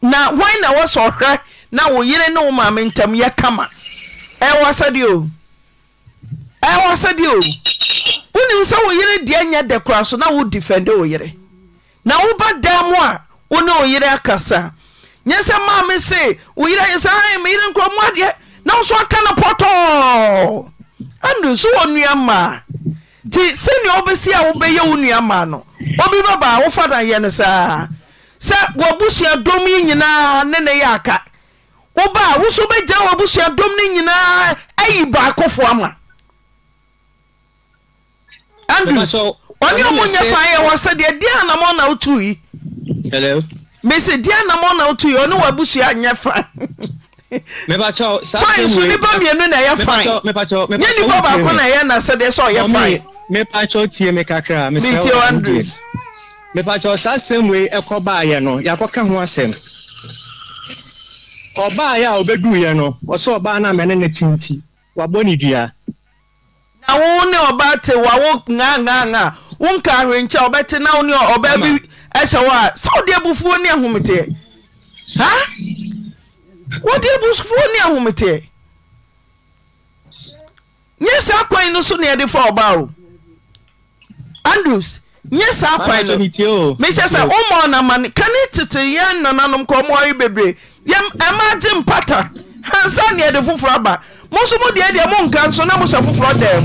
Now, why now was all right? Now, we didn't know, Mamma, and Tam Yakama. I was at you. When you saw you didn't yet the cross, so now would defend over you. Now, but damn what? Oh, no, you're a cassa. Yes, Mammy say, we are as I am, even come what yet. Now, so I can a portal. And so on your ma. Send your overseer obey your own mano. Obi Baba, O Father Yanasa. Sir, Wabusia Dominina, Nenayaka. Oba, who so bad Wabusia Dominina, a back of Wama. And so on your moon fire was a dear Namon out to ye. Hello. Mese dia na mo na otu yo no wabushia anya fa me ba cho sa me ba mienu na ya fa me ni ba ko na ya na se de so ya fa me ba cho tie me kakra me se me ba cho sa same way ekoba ya no ya koka ho asem oba ya obedu ye no o so oba na me ne ne tinti wa boni dia na wo ne oba te wa wo nga wo nka hwenche obete na wo ne oba bi Eshawa, so dear buffo near Humete. Huh? What dear buffo near Humete? Yes, I'm quite no sooner than 4 bow. Andrews, yes, I'm quite a meteor. Major, oh, man, can it to yan and anum come worry, baby? Yam, imagine patter. Hands on near the foot rubber. Most of the idea among guns, so now must have brought them.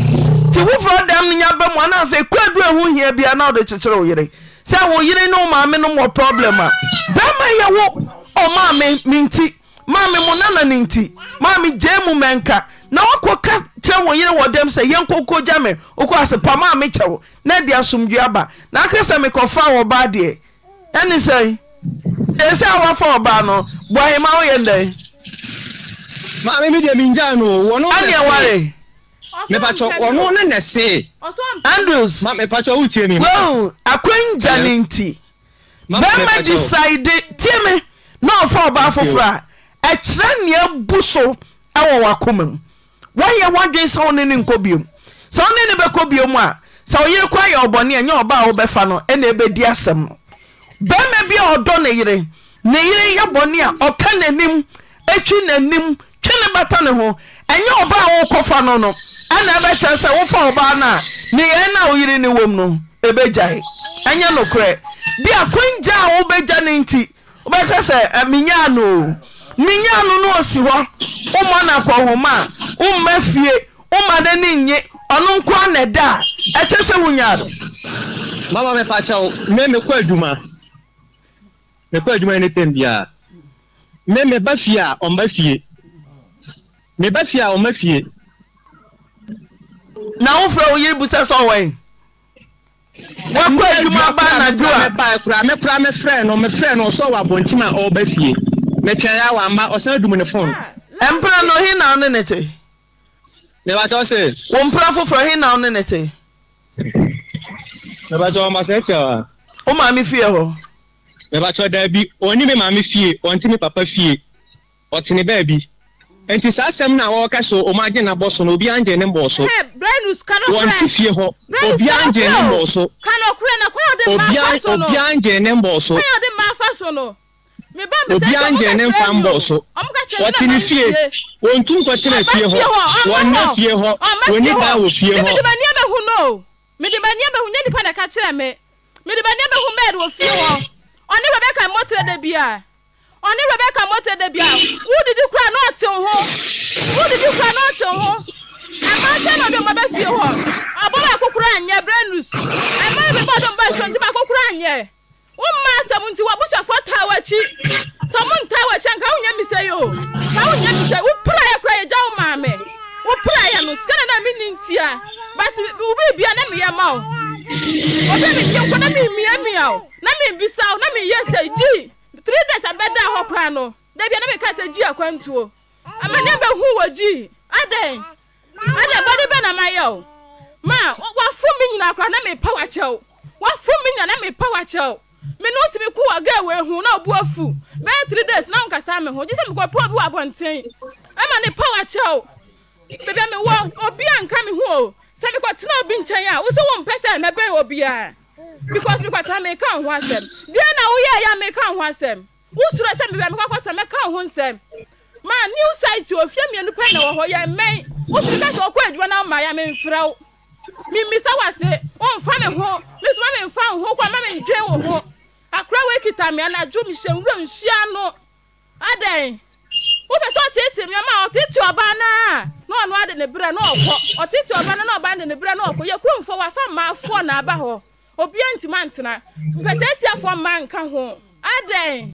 To who brought them in Yabam one as they could be who here be another chitter. Say, well, you didn't know, mammy, no more problem. Bama, you walk, oh, mammy, minty, mammy, monana, ninty, mammy, jemu manka. Now, coca, tell you know what them say, young coco jammy, or cross a pama metal, Nadia sum diaba, Nakasame confound or bad day. And they say, there's our for Bano, why am I in there? Mammy, the Minjano, one on me pacho ono ne ne se Andrews ma me pacho utie mi no akwanja nti ma me decide tie me no for ba fofra e kire ne abuso awo wakomem why you want this on ne nkobiom so on ne be kobiom a so ye kwa ye obone enye oba wo be fa no e na be di asem no be me bi odo ne yire ye bone a oka nanim etwi nanim twene bata ne ho enye oba wo kofa no no ana ebe chese wo fa oba na ni e na oyiri ni wom no ebe jai enye lokre Dia kwinja wo beja nti. Wo be ka se eminyano. Minyano no osi ho. Wo mo na kwa homa. Wo mafie, wo made ninye, onu kwa na da. Etese wunyado. Mama me pa chao, me kwa aduma. Me kwa aduma ni tembia. Me ba fia, o ma fie. Me ba fia, o ma fie. Na wo fra wo yiri busa so wen. What you my me friend or my friend or so I want him or Bethie. Mechawa or sell the phone. Emperor no him now, Nenete. Never say one profit for him now, Nenete. Never told myself. Oh, Mammy Fear. Never told there be only me, Mammy Fear, or Timmy Papa Fear, or Timmy Baby. And tis as I'm now, Casso, or my dinner boss, or behind the name boss. Brandus cannot want to fear her, or behind the name boss, or behind the name boss, or the Mafasono. Behind the name farm boss, or what in fear, won't two continue fear her, one not fear her, when you bow fear her. Medibaniaba who know, Medibaniaba who never can catch them, Medibaniaba who made will fear her, or never back and motor the beer. On Rebecca Motor de Bia, who did you cry not to home? Who did you cry not to home? I'm not telling them about your home. I'm about to cry, yeah, Brandus. I'm not about to buy from tobacco crying, yeah. One master went to a bush of 4 tower cheap. Someone tower chunk, how you say, oh, how you say, who pray down, mammy? Who pray and was kind of meaning here, but it will be an enemy amount. What if you want to be me out? Let me be sound, let me yes, say, gee. 3 days I bet that whole panel. They be another cast a G account to. I'm a number who were G. I didn't body banner my yo. Ma, what 4 million I can make power chow. What 4 million I make power chow. Me not to be cool a girl who no poor fool. Bear 3 days long as I'm who just go poor up on saying. I'm on a power chow. But I'm a walk or be coming home. Send me what's not being chaya. Also 1% my brain will be a. Because we can't make out one sem. Then I will make out one sem. Who should I send me to make out one sem? My new side to a few million penny or your may. What is that awkward when I'm Miami Frau? Me, Miss Awase, on family home, Miss Mammy found hope on Mammy Jail home. I cry with it, I mean, I drew Michelle Room, she are no. I day. What I saw it in your mouth, it's your banana. No one wanted the brand or sit to a banana band in the brand or your room for a farm, my phone, Abaho. Obianti mantena, mpese tia fo man ka ho. Aden.